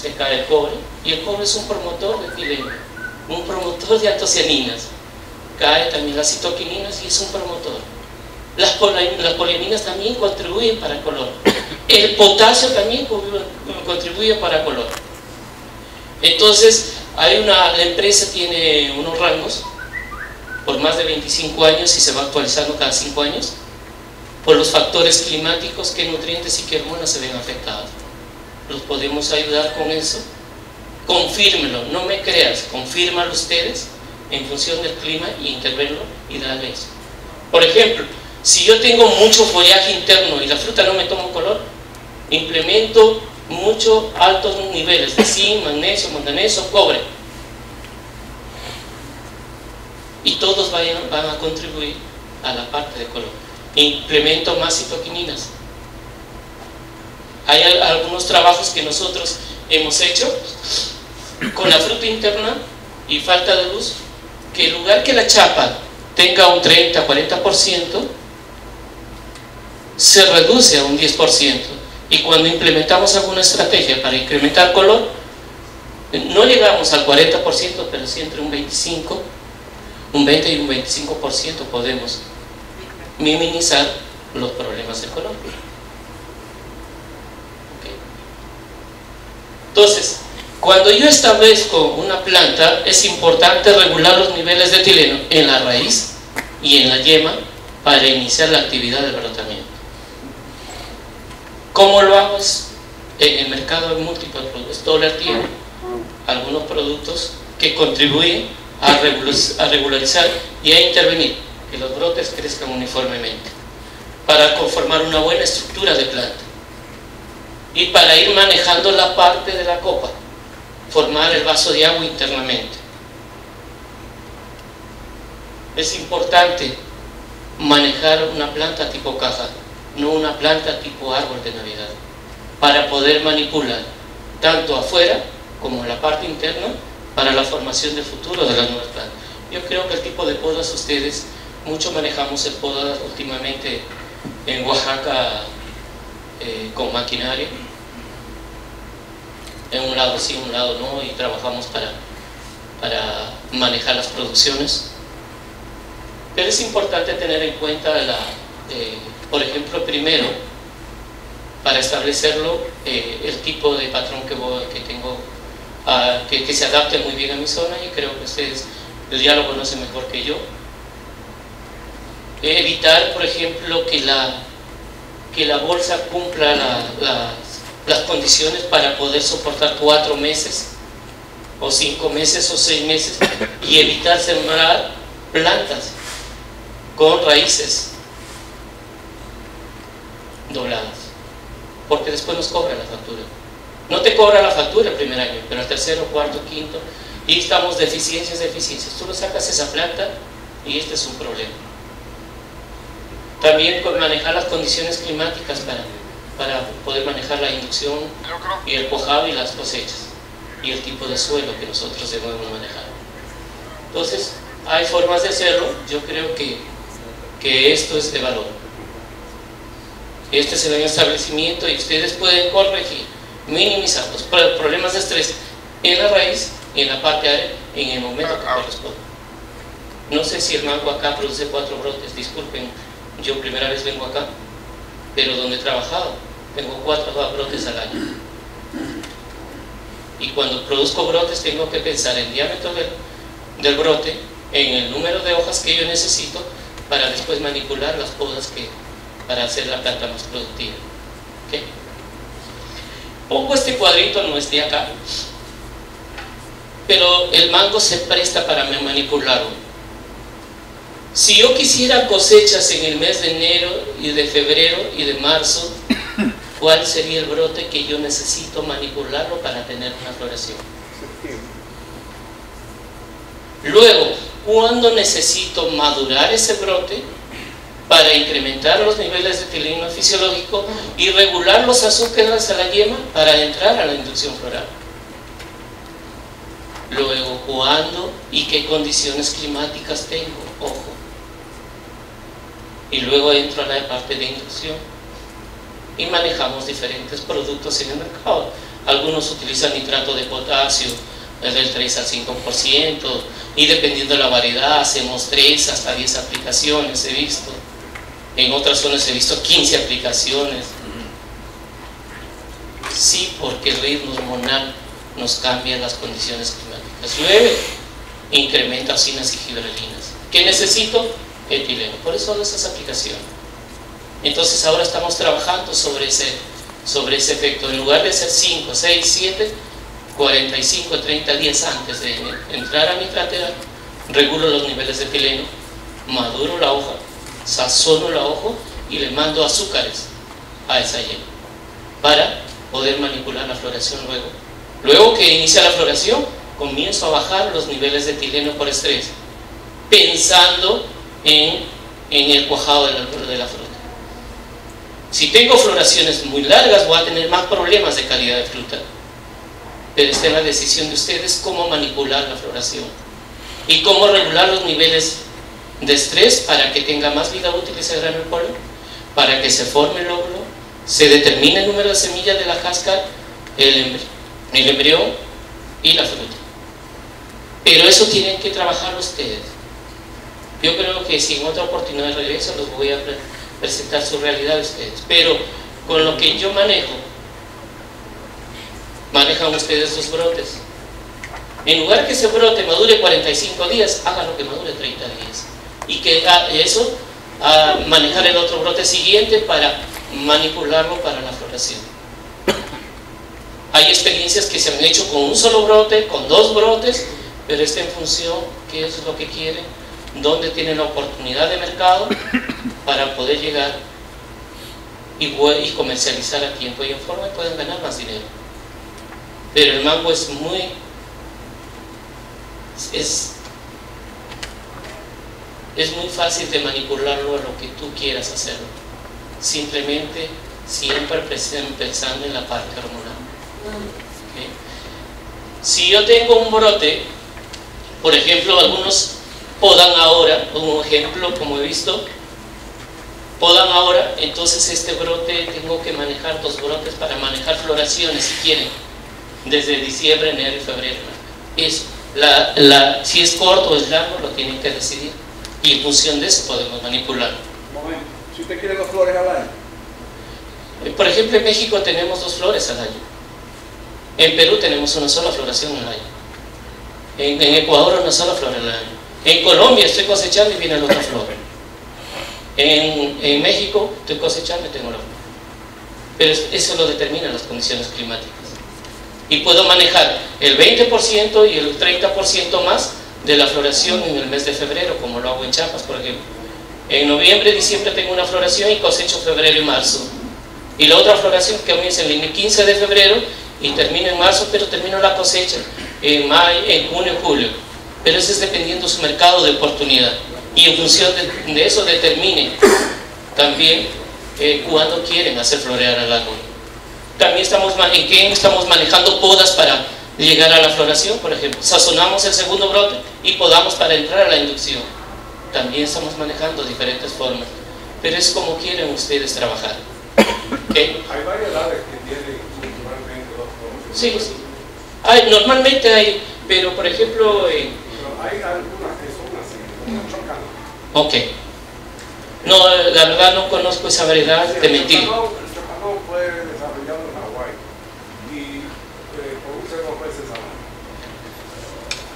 se cae el cobre, y el cobre es un promotor de etileno, un promotor de antocianinas. Cae también las citoquininas y es un promotor. Las poliaminas también contribuyen para el color. El potasio también contribuye para el color. Entonces, la empresa tiene unos rangos por más de 25 años y se va actualizando cada 5 años por los factores climáticos, qué nutrientes y qué hormonas se ven afectados. Los podemos ayudar con eso. Confírmelo, no me creas, confírmalo ustedes en función del clima y intervenlo y darle eso. Por ejemplo, si yo tengo mucho follaje interno y la fruta no me toma color, implemento muchos altos niveles de zinc, magnesio, manganeso, cobre, y todos van a contribuir a la parte de color. Implemento más citoquininas. Hay algunos trabajos que nosotros hemos hecho con la fruta interna y falta de luz, que en lugar que la chapa tenga un 30-40%, se reduce a un 10%. Y cuando implementamos alguna estrategia para incrementar color, no llegamos al 40%, pero sí entre un 25%, un 20 y un 25% podemos minimizar los problemas del color. Okay. Entonces, cuando yo establezco una planta, es importante regular los niveles de etileno en la raíz y en la yema para iniciar la actividad de brotamiento. ¿Cómo lo hago? En el mercado hay múltiples productos. Stoller tiene algunos productos que contribuyen a regularizar y a intervenir que los brotes crezcan uniformemente para conformar una buena estructura de planta y para ir manejando la parte de la copa, formar el vaso de agua internamente. Es importante manejar una planta tipo caja, no una planta tipo árbol de Navidad, para poder manipular tanto afuera como en la parte interna para la formación del futuro de la nueva planta. Yo creo que el tipo de podas, ustedes, mucho manejamos el poda últimamente en Oaxaca con maquinaria, en un lado sí, en un lado no, y trabajamos para manejar las producciones. Pero es importante tener en cuenta, por ejemplo, primero, para establecerlo, el tipo de patrón que tengo, que se adapte muy bien a mi zona, y creo que ustedes ya lo conocen mejor que yo. Evitar, por ejemplo, que la bolsa cumpla las condiciones para poder soportar 4 meses, o 5 meses, o 6 meses, y evitar sembrar plantas con raíces dobladas, porque después nos cobra la factura. No te cobra la factura el primer año, pero el tercero, cuarto, quinto, y estamos deficiencias. Tú lo sacas esa planta y este es un problema. También con manejar las condiciones climáticas para poder manejar la inducción y el cojado y las cosechas y el tipo de suelo que nosotros debemos manejar. Entonces, hay formas de hacerlo. Yo creo que esto es de valor. Este es el año de establecimiento y ustedes pueden corregir, minimizar los problemas de estrés en la raíz y en la parte aérea en el momento que corresponde. No sé si el mango acá produce 4 brotes, disculpen, yo primera vez vengo acá, pero donde he trabajado tengo 4 brotes al año. Y cuando produzco brotes tengo que pensar en el diámetro del brote, en el número de hojas que yo necesito para después manipular las podas para hacer la planta más productiva. ¿Okay? Pongo este cuadrito, no es de acá, pero el mango se presta para manipularlo. Si yo quisiera cosechas en el mes de enero y de febrero y de marzo, ¿cuál sería el brote que yo necesito manipularlo para tener una floración? Luego, ¿cuándo necesito madurar ese brote para incrementar los niveles de tileno fisiológico y regular los azúcares a la yema para entrar a la inducción floral? Luego, ¿cuándo y qué condiciones climáticas tengo? Ojo. Y luego entro a la parte de inducción y manejamos diferentes productos en el mercado. Algunos utilizan nitrato de potasio del 3 al 5% y dependiendo de la variedad hacemos 3 hasta 10 aplicaciones, he visto. En otras zonas he visto 15 aplicaciones. Sí, porque el ritmo hormonal nos cambia las condiciones climáticas. 9. Incrementa ocinas y giberelinas. ¿Qué necesito? Etileno. Por eso son esas aplicaciones. Entonces ahora estamos trabajando sobre ese efecto. En lugar de ser 5, 6, 7, 45, 30 días antes de entrar a mi cátedra, regulo los niveles de etileno, maduro la hoja, sazono la hoja y le mando azúcares a esa yema para poder manipular la floración luego. Luego que inicia la floración, comienzo a bajar los niveles de etileno por estrés, pensando en el cuajado de la fruta. Si tengo floraciones muy largas, voy a tener más problemas de calidad de fruta. Pero está en la decisión de ustedes cómo manipular la floración y cómo regular los niveles de estrés para que tenga más vida útil ese grano de polen, para que se forme el óvulo, se determine el número de semillas de la cáscara, el embrión y la fruta. Pero eso tienen que trabajar ustedes. Yo creo que si en otra oportunidad de regreso los voy a presentar su realidad a ustedes. Pero con lo que yo manejo, manejan ustedes sus brotes. En lugar que ese brote madure 45 días, háganlo que madure 30 días. Y que a manejar el otro brote siguiente para manipularlo para la floración. Hay experiencias que se han hecho con un solo brote, con 2 brotes, pero es en función qué es lo que quiere, dónde tiene la oportunidad de mercado para poder llegar y comercializar a tiempo y en forma, y pueden ganar más dinero. Pero el mango es muy... Es muy fácil de manipularlo a lo que tú quieras hacerlo, simplemente siempre pensando en la parte hormonal. ¿Okay? Si yo tengo un brote, por ejemplo, algunos podan ahora, como ejemplo, como he visto, podan ahora, entonces este brote tengo que manejar dos brotes para manejar floraciones, si quieren, desde diciembre, enero y febrero. Eso, si es corto o es largo, lo tienen que decidir. Y en función de eso podemos manipularlo. Momento, si usted quiere dos flores al año. Por ejemplo, en México tenemos dos flores al año. En Perú tenemos una sola floración al año. En Ecuador una sola flor al año. En Colombia estoy cosechando y viene la otra flor. En México estoy cosechando y tengo la flor. Pero eso lo determinan las condiciones climáticas. Y puedo manejar el 20% y el 30% más de la floración en el mes de febrero, como lo hago en Chiapas, por ejemplo. En noviembre, diciembre tengo una floración y cosecho febrero y marzo. Y la otra floración que comienza el 15 de febrero y termina en marzo, pero termino la cosecha en mayo, en junio, julio. Pero eso es dependiendo de su mercado de oportunidad. Y en función de eso determine también cuándo quieren hacer florear al árbol. También estamos manejando podas para llegar a la floración, por ejemplo. Sazonamos el segundo brote y podamos para entrar a la inducción. También estamos manejando diferentes formas, pero es como quieren ustedes trabajar. ¿Okay? ¿Hay variedades que tienen normalmente los flores? Sí, sí. Hay, normalmente hay, pero por ejemplo... Pero hay algunas que son así, chocando. Ok. No, la verdad no conozco esa variedad, te mentí. El fue desarrollado en Hawái y produce 2 veces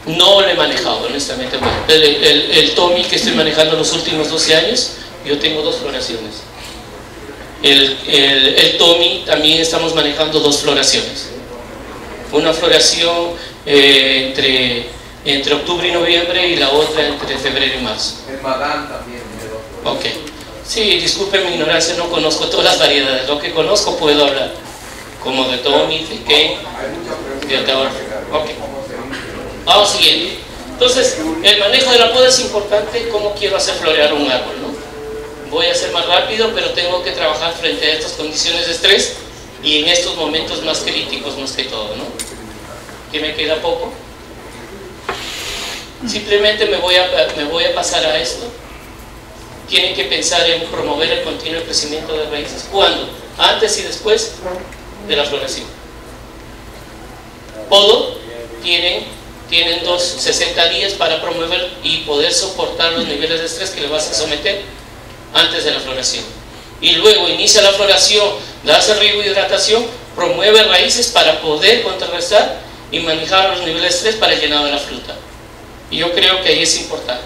al año. No lo he manejado, honestamente. El Tommy que estoy manejando los últimos 12 años, yo tengo 2 floraciones. El Tommy también estamos manejando 2 floraciones. Una floración entre octubre y noviembre y la otra entre febrero y marzo. El Madán también tiene 2 floraciones. Ok. Sí, disculpen mi ignorancia, no conozco todas las variedades. Lo que conozco puedo hablar, como de Tommy, de Ken, de Ataora. Okay. Vamos siguiente. Entonces, el manejo de la poda es importante, cómo quiero hacer florear un árbol, ¿no? Voy a hacer más rápido, pero tengo que trabajar frente a estas condiciones de estrés y en estos momentos más críticos, más que todo, ¿no? ¿Que me queda poco? Simplemente me voy a pasar a esto. Tienen que pensar en promover el continuo crecimiento de raíces. ¿Cuándo? Antes y después de la floración. Podo, tienen 60 días para promover y poder soportar los niveles de estrés que le vas a someter antes de la floración. Y luego inicia la floración, das el riego de hidratación, promueve raíces para poder contrarrestar y manejar los niveles de estrés para el llenado de la fruta. Y yo creo que ahí es importante.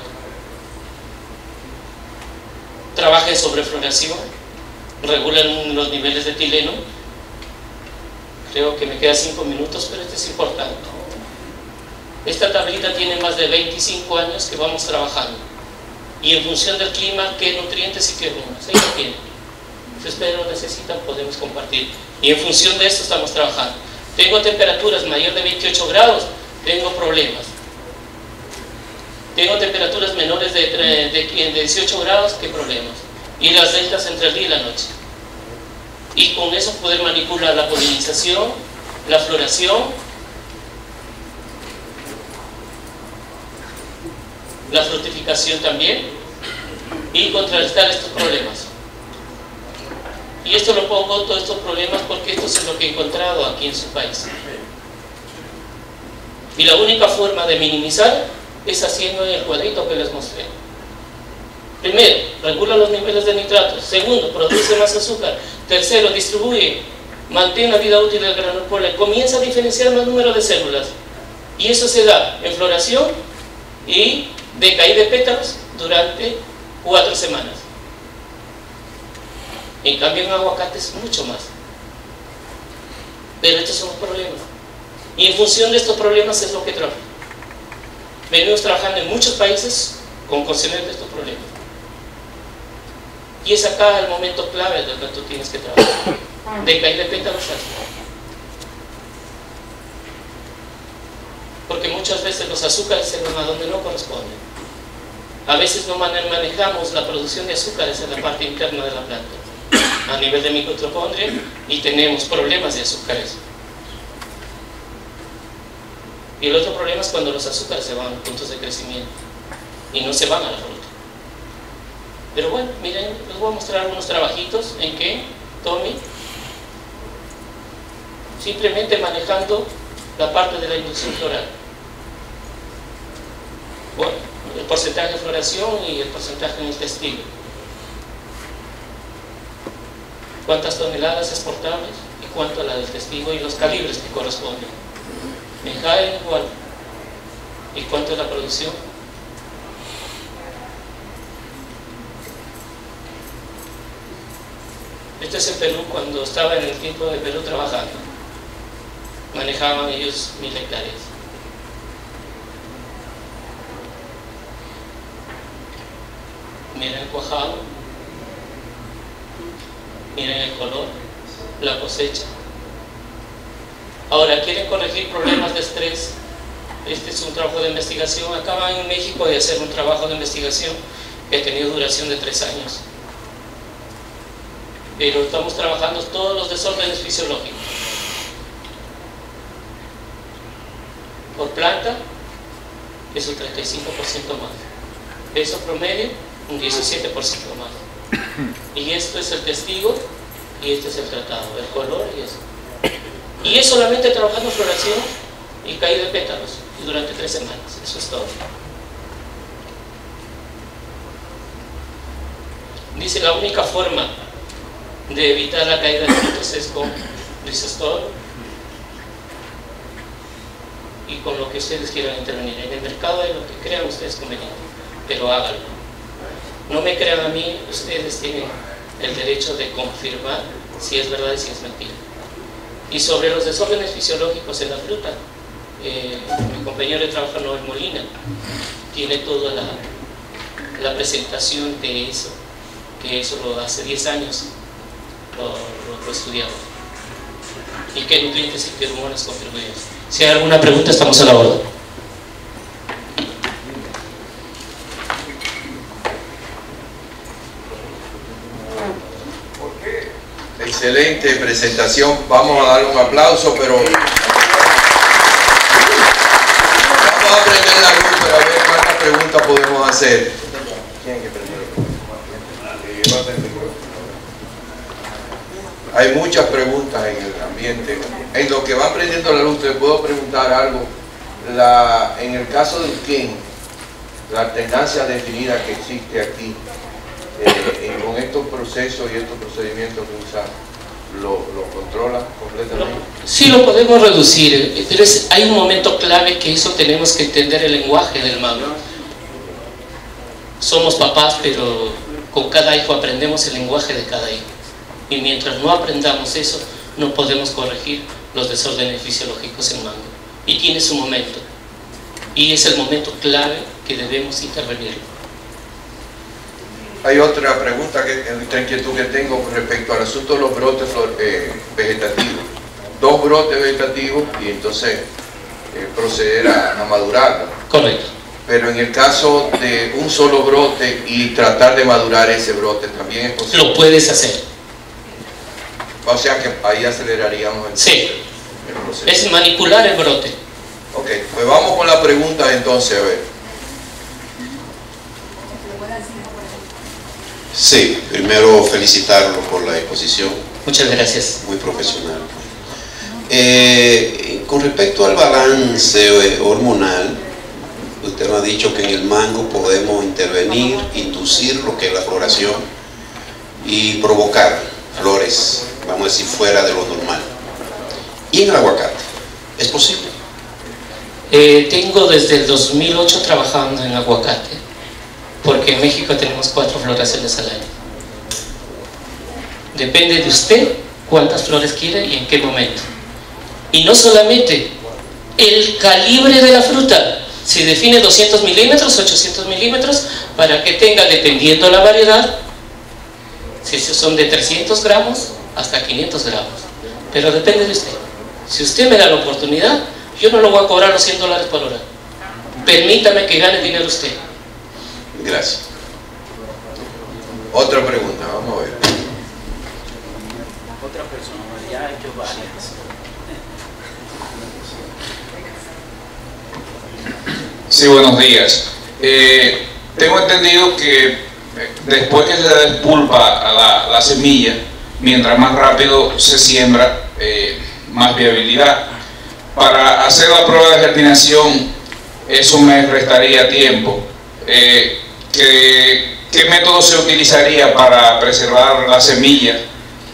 Trabajen sobre floración, regulan los niveles de etileno. Creo que me quedan 5 minutos, pero esto es importante. Esta tablita tiene más de 25 años que vamos trabajando. Y en función del clima, qué nutrientes y qué hormonas. Ahí lo tienen. Si ustedes lo necesitan, podemos compartir. Y en función de esto estamos trabajando. Tengo temperaturas mayor de 28 grados, tengo problemas. Tengo temperaturas menores de 18 grados, ¿qué problemas? Y las deltas entre el día y la noche. Y con eso poder manipular la polinización, la floración, la fructificación también, y contrarrestar estos problemas. Y esto lo pongo, todos estos problemas, porque esto es lo que he encontrado aquí en su país. Y la única forma de minimizar es haciendo el cuadrito que les mostré. Primero, regula los niveles de nitratos. Segundo, produce más azúcar. Tercero, distribuye. Mantén la vida útil del granopolo. Comienza a diferenciar más número de células. Y eso se da en floración y de caída de pétalos durante 4 semanas. En cambio, en aguacate es mucho más. Pero estos son los problemas. Y en función de estos problemas es lo que trabaja. venimos trabajando en muchos países con conocimiento de estos problemas. Y es acá el momento clave donde tú tienes que trabajar, de caer de cuenta a los azúcares. Porque muchas veces los azúcares se van a donde no corresponden. A veces no manejamos la producción de azúcares en la parte interna de la planta, a nivel de mitocondria, y tenemos problemas de azúcares. Y el otro problema es cuando los azúcares se van a los puntos de crecimiento y no se van a la fruta. Pero bueno, miren, les voy a mostrar unos trabajitos en que Tommy, simplemente manejando la parte de la inducción floral. Bueno, el porcentaje de floración y el porcentaje en el testigo. Cuántas toneladas exportables y cuánto a la del testigo y los calibres que corresponden. En Jaén igual. ¿Y cuánto es la producción? Esto es en Perú, cuando estaba en el tiempo de Perú trabajando. Manejaban ellos 1000 hectáreas. Miren el cuajado, miren el color, la cosecha. Ahora, quieren corregir problemas de estrés. Este es un trabajo de investigación. Acaban en México de hacer un trabajo de investigación que ha tenido duración de 3 años. Pero estamos trabajando todos los desórdenes fisiológicos. Por planta es un 35% más. Peso promedio, un 17% más. Y esto es el testigo y este es el tratado, el color y eso. Y es solamente trabajando floración y caída de pétalos durante 3 semanas. Eso es todo. Dice, la única forma de evitar la caída de frutos es con, dice Stoller, y con lo que ustedes quieran intervenir. En el mercado hay lo que crean ustedes conveniente, pero háganlo. No me crean a mí, ustedes tienen el derecho de confirmar si es verdad y si es mentira. Y sobre los desórdenes fisiológicos en la fruta, mi compañero de trabajo, Noel Molina, tiene toda la presentación de eso, que eso lo hace 10 años. Lo estudiamos y qué nutrientes y qué hormonas contribuyen. Si hay alguna pregunta, estamos a la orden. Excelente presentación. Vamos a darle un aplauso, pero vamos a aprender la luz para ver cuántas preguntas podemos hacer. Hay muchas preguntas en el ambiente. En lo que va prendiendo la luz, te puedo preguntar algo. En el caso del Ken, la alternancia definida que existe aquí, con estos procesos y estos procedimientos que usan, ¿lo controla completamente? Sí, lo podemos reducir. Pero hay un momento clave que eso tenemos que entender el lenguaje del mago. Somos papás, pero con cada hijo aprendemos el lenguaje de cada hijo. Y mientras no aprendamos eso, no podemos corregir los desórdenes fisiológicos en mango. Y tiene su momento. Y es el momento clave que debemos intervenir. Hay otra pregunta, otra inquietud que tengo con respecto al asunto de los brotes vegetativos. 2 brotes vegetativos y entonces proceder a madurarlo. Correcto. Pero en el caso de un solo brote y tratar de madurar ese brote, ¿también es posible? Lo puedes hacer. O sea que ahí aceleraríamos el proceso. Es manipular el brote. Ok, pues vamos con la pregunta entonces, a ver. Sí, primero felicitarlo por la exposición. Muchas gracias. Muy profesional. Con respecto al balance hormonal, usted nos ha dicho que en el mango podemos intervenir, inducir lo que es la floración y provocar flores, vamos a decir, fuera de lo normal. ¿Y en el aguacate? ¿Es posible? Tengo desde el 2008 trabajando en aguacate, porque en México tenemos 4 floraciones al año. Depende de usted cuántas flores quiere y en qué momento. Y no solamente el calibre de la fruta, Se define 200 milímetros, 800 milímetros, para que tenga, dependiendo la variedad, si son de 300 gramos hasta 500 gramos. Pero depende de usted. Si usted me da la oportunidad, yo no lo voy a cobrar los $100 por hora. Permítame que gane dinero usted. Gracias. Otra pregunta, vamos a ver. Otra persona, ya ha hecho varias. Sí, buenos días. Tengo entendido que después que se despulpa a la semilla, mientras más rápido se siembra, más viabilidad. Para hacer la prueba de germinación, eso me restaría tiempo. ¿Qué método se utilizaría para preservar la semilla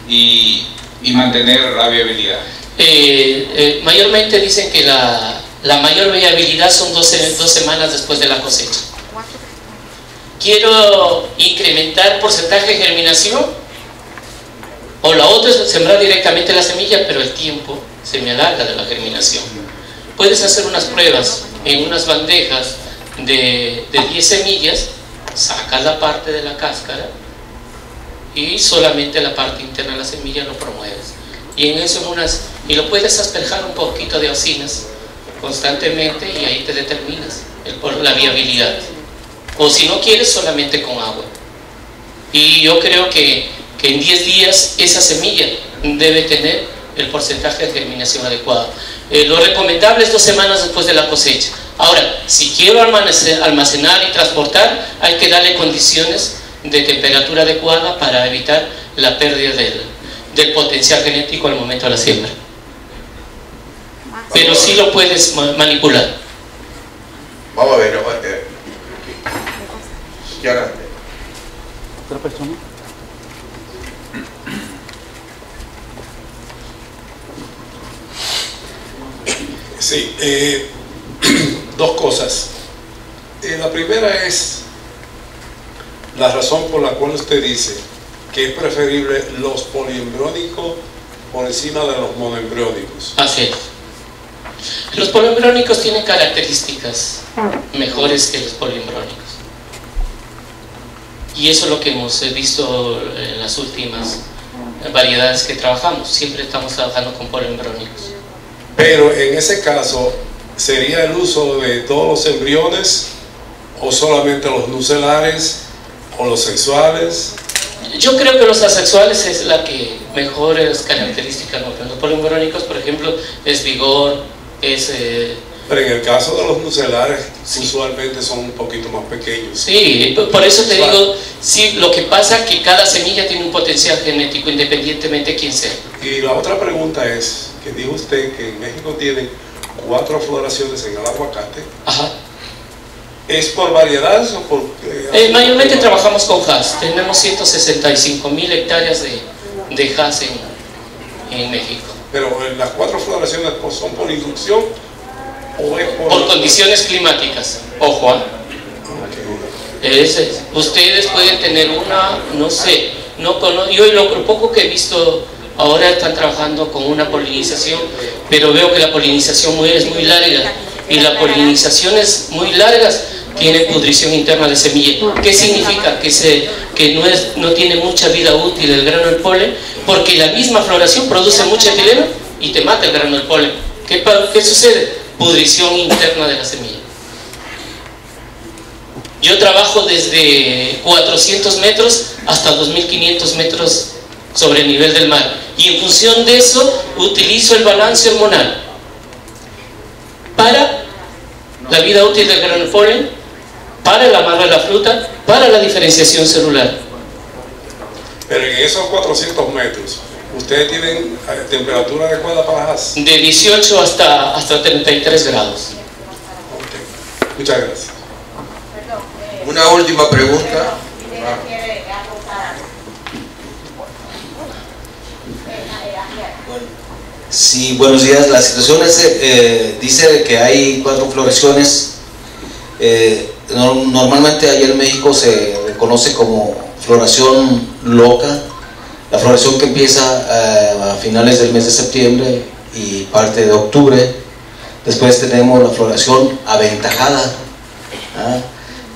y mantener la viabilidad? Mayormente dicen que la mayor viabilidad son dos semanas después de la cosecha. ¿Quiero incrementar porcentaje de germinación? O la otra es sembrar directamente la semilla, pero el tiempo se me alarga de la germinación. Puedes hacer unas pruebas en unas bandejas de 10 semillas, sacas la parte de la cáscara y solamente la parte interna de la semilla lo promueves. Y en eso y lo puedes asperjar un poquito de osinas constantemente y ahí te determinas la viabilidad. O si no quieres, solamente con agua. Y yo creo que en 10 días esa semilla debe tener el porcentaje de germinación adecuado. Lo recomendable es 2 semanas después de la cosecha. Ahora, si quiero almacenar y transportar, hay que darle condiciones de temperatura adecuada para evitar la pérdida del potencial genético al momento de la siembra. Pero sí lo puedes manipular. Vamos a ver, ¿otra persona? Sí, dos cosas. La primera es la razón por la cual usted dice que es preferible los poliembriónicos por encima de los monoembriónicos. Así es. Los poliembriónicos tienen características mejores que los poliembriónicos. Y eso es lo que hemos visto en las últimas variedades que trabajamos. Siempre estamos trabajando con poliembriónicos. Pero en ese caso, ¿sería el uso de todos los embriones o solamente los nucelares o los sexuales? Yo creo que los asexuales es la que mejores características, ¿no? Los poliembriónicos, por ejemplo, es vigor, es... Pero en el caso de los nucelares, sí, usualmente son un poquito más pequeños. Sí, por eso te digo, sí, lo que pasa es que cada semilla tiene un potencial genético, independientemente de quién sea. Y la otra pregunta es, que dijo usted que en México tienen 4 floraciones en el aguacate. Ajá. ¿Es por variedades o por...? Mayormente trabajamos con Hass. Tenemos 165.000 hectáreas de Hass en México. Pero las 4 floraciones son por inducción... Por condiciones climáticas. Ojo, ustedes pueden tener una, no sé, yo lo poco que he visto ahora están trabajando con una polinización, pero veo que la polinización es muy larga, y las polinizaciones muy largas tienen pudrición interna de semilla. ¿Qué significa? Que no tiene mucha vida útil el grano del polen, porque la misma floración produce mucho etileno y te mata el grano del polen. ¿Qué sucede? Pudrición interna de la semilla. Yo trabajo desde 400 metros hasta 2500 metros sobre el nivel del mar, y en función de eso utilizo el balance hormonal para la vida útil del grano del polen, para el amarre de la fruta, para la diferenciación celular. Pero en esos 400 metros ¿ustedes tienen temperatura adecuada para Hass? De 18 hasta 33 grados. Okay. Muchas gracias. Una última pregunta. Sí, buenos días. La situación es, dice que hay 4 floraciones. Normalmente allá en México se reconoce como floración loca. La floración que empieza a finales del mes de septiembre y parte de octubre, Después tenemos la floración aventajada, ¿ah?,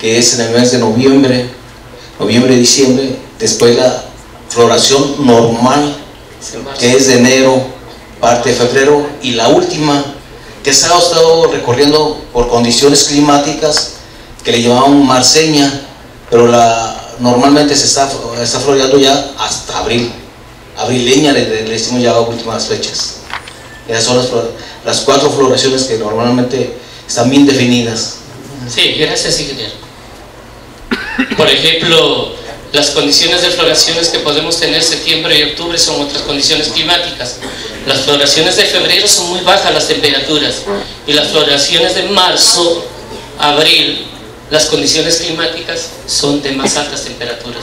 que es en el mes de noviembre, diciembre. Después la floración normal, que es de enero, parte de febrero. Y la última, que se ha estado recorriendo por condiciones climáticas, que le llamaban marceña, pero normalmente se está floreando ya hasta abril. Abrileña le decimos ya a últimas fechas. Esas son las cuatro floraciones que normalmente están bien definidas. Sí, gracias, ingeniero. Por ejemplo, las condiciones de floraciones que podemos tener septiembre y octubre son otras condiciones climáticas. Las floraciones de febrero son muy bajas las temperaturas, y las floraciones de marzo, abril, las condiciones climáticas son de más altas temperaturas.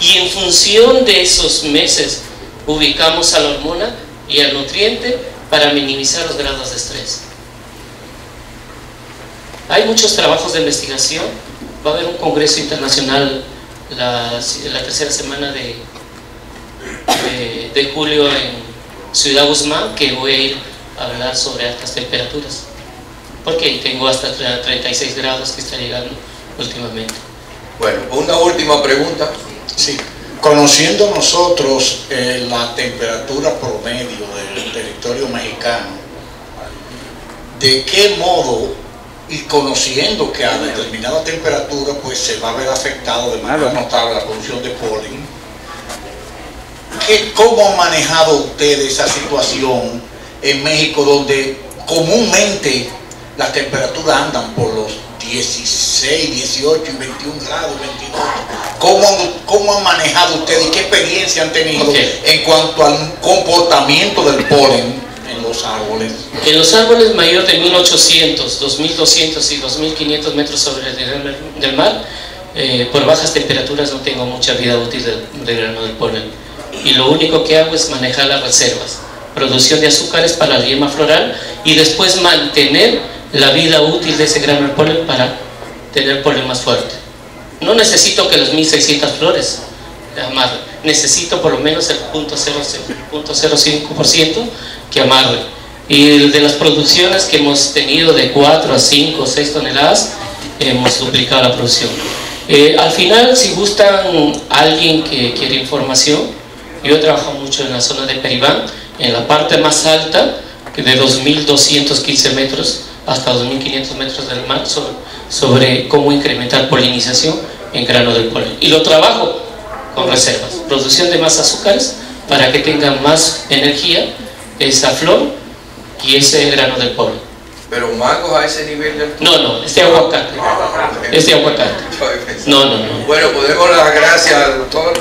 Y en función de esos meses ubicamos a la hormona y al nutriente para minimizar los grados de estrés. Hay muchos trabajos de investigación. Va a haber un congreso internacional la tercera semana de julio en Ciudad Guzmán, que voy a ir a hablar sobre altas temperaturas, porque tengo hasta 36 grados que está llegando últimamente. Bueno, una última pregunta. Sí. Conociendo nosotros la temperatura promedio del territorio mexicano, ¿de qué modo, y conociendo que a determinada temperatura pues se va a ver afectado de manera notable la producción de polen, cómo han manejado ustedes esa situación en México, donde comúnmente las temperaturas andan por los 16, 18 y 21 grados, 22. ¿Cómo han manejado ustedes y qué experiencia han tenido en cuanto al comportamiento del polen en los árboles? En los árboles mayor de 1800, 2200 y 2500 metros sobre el nivel del mar, por bajas temperaturas no tengo mucha vida útil de grano del polen. Y lo único que hago es manejar las reservas, producción de azúcares para la yema floral, y después mantener la vida útil de ese grano del polen para tener polen más fuerte. No necesito que las 1600 flores amarren, necesito por lo menos el 0.05% que amarre. Y de las producciones que hemos tenido de 4 a 5 o 6 toneladas, hemos duplicado la producción. Al final, si gustan alguien que quiere información, yo trabajo mucho en la zona de Peribán, en la parte más alta, de 2215 metros hasta 2.500 metros del mar, sobre cómo incrementar polinización en grano del polen. Y lo trabajo con reservas, producción de más azúcares para que tenga más energía esa flor y ese grano del polen. ¿Pero mangos a ese nivel del polen? No, es de aguacate. Es de aguacate. No, no, no. Bueno, pues demos las gracias al doctor.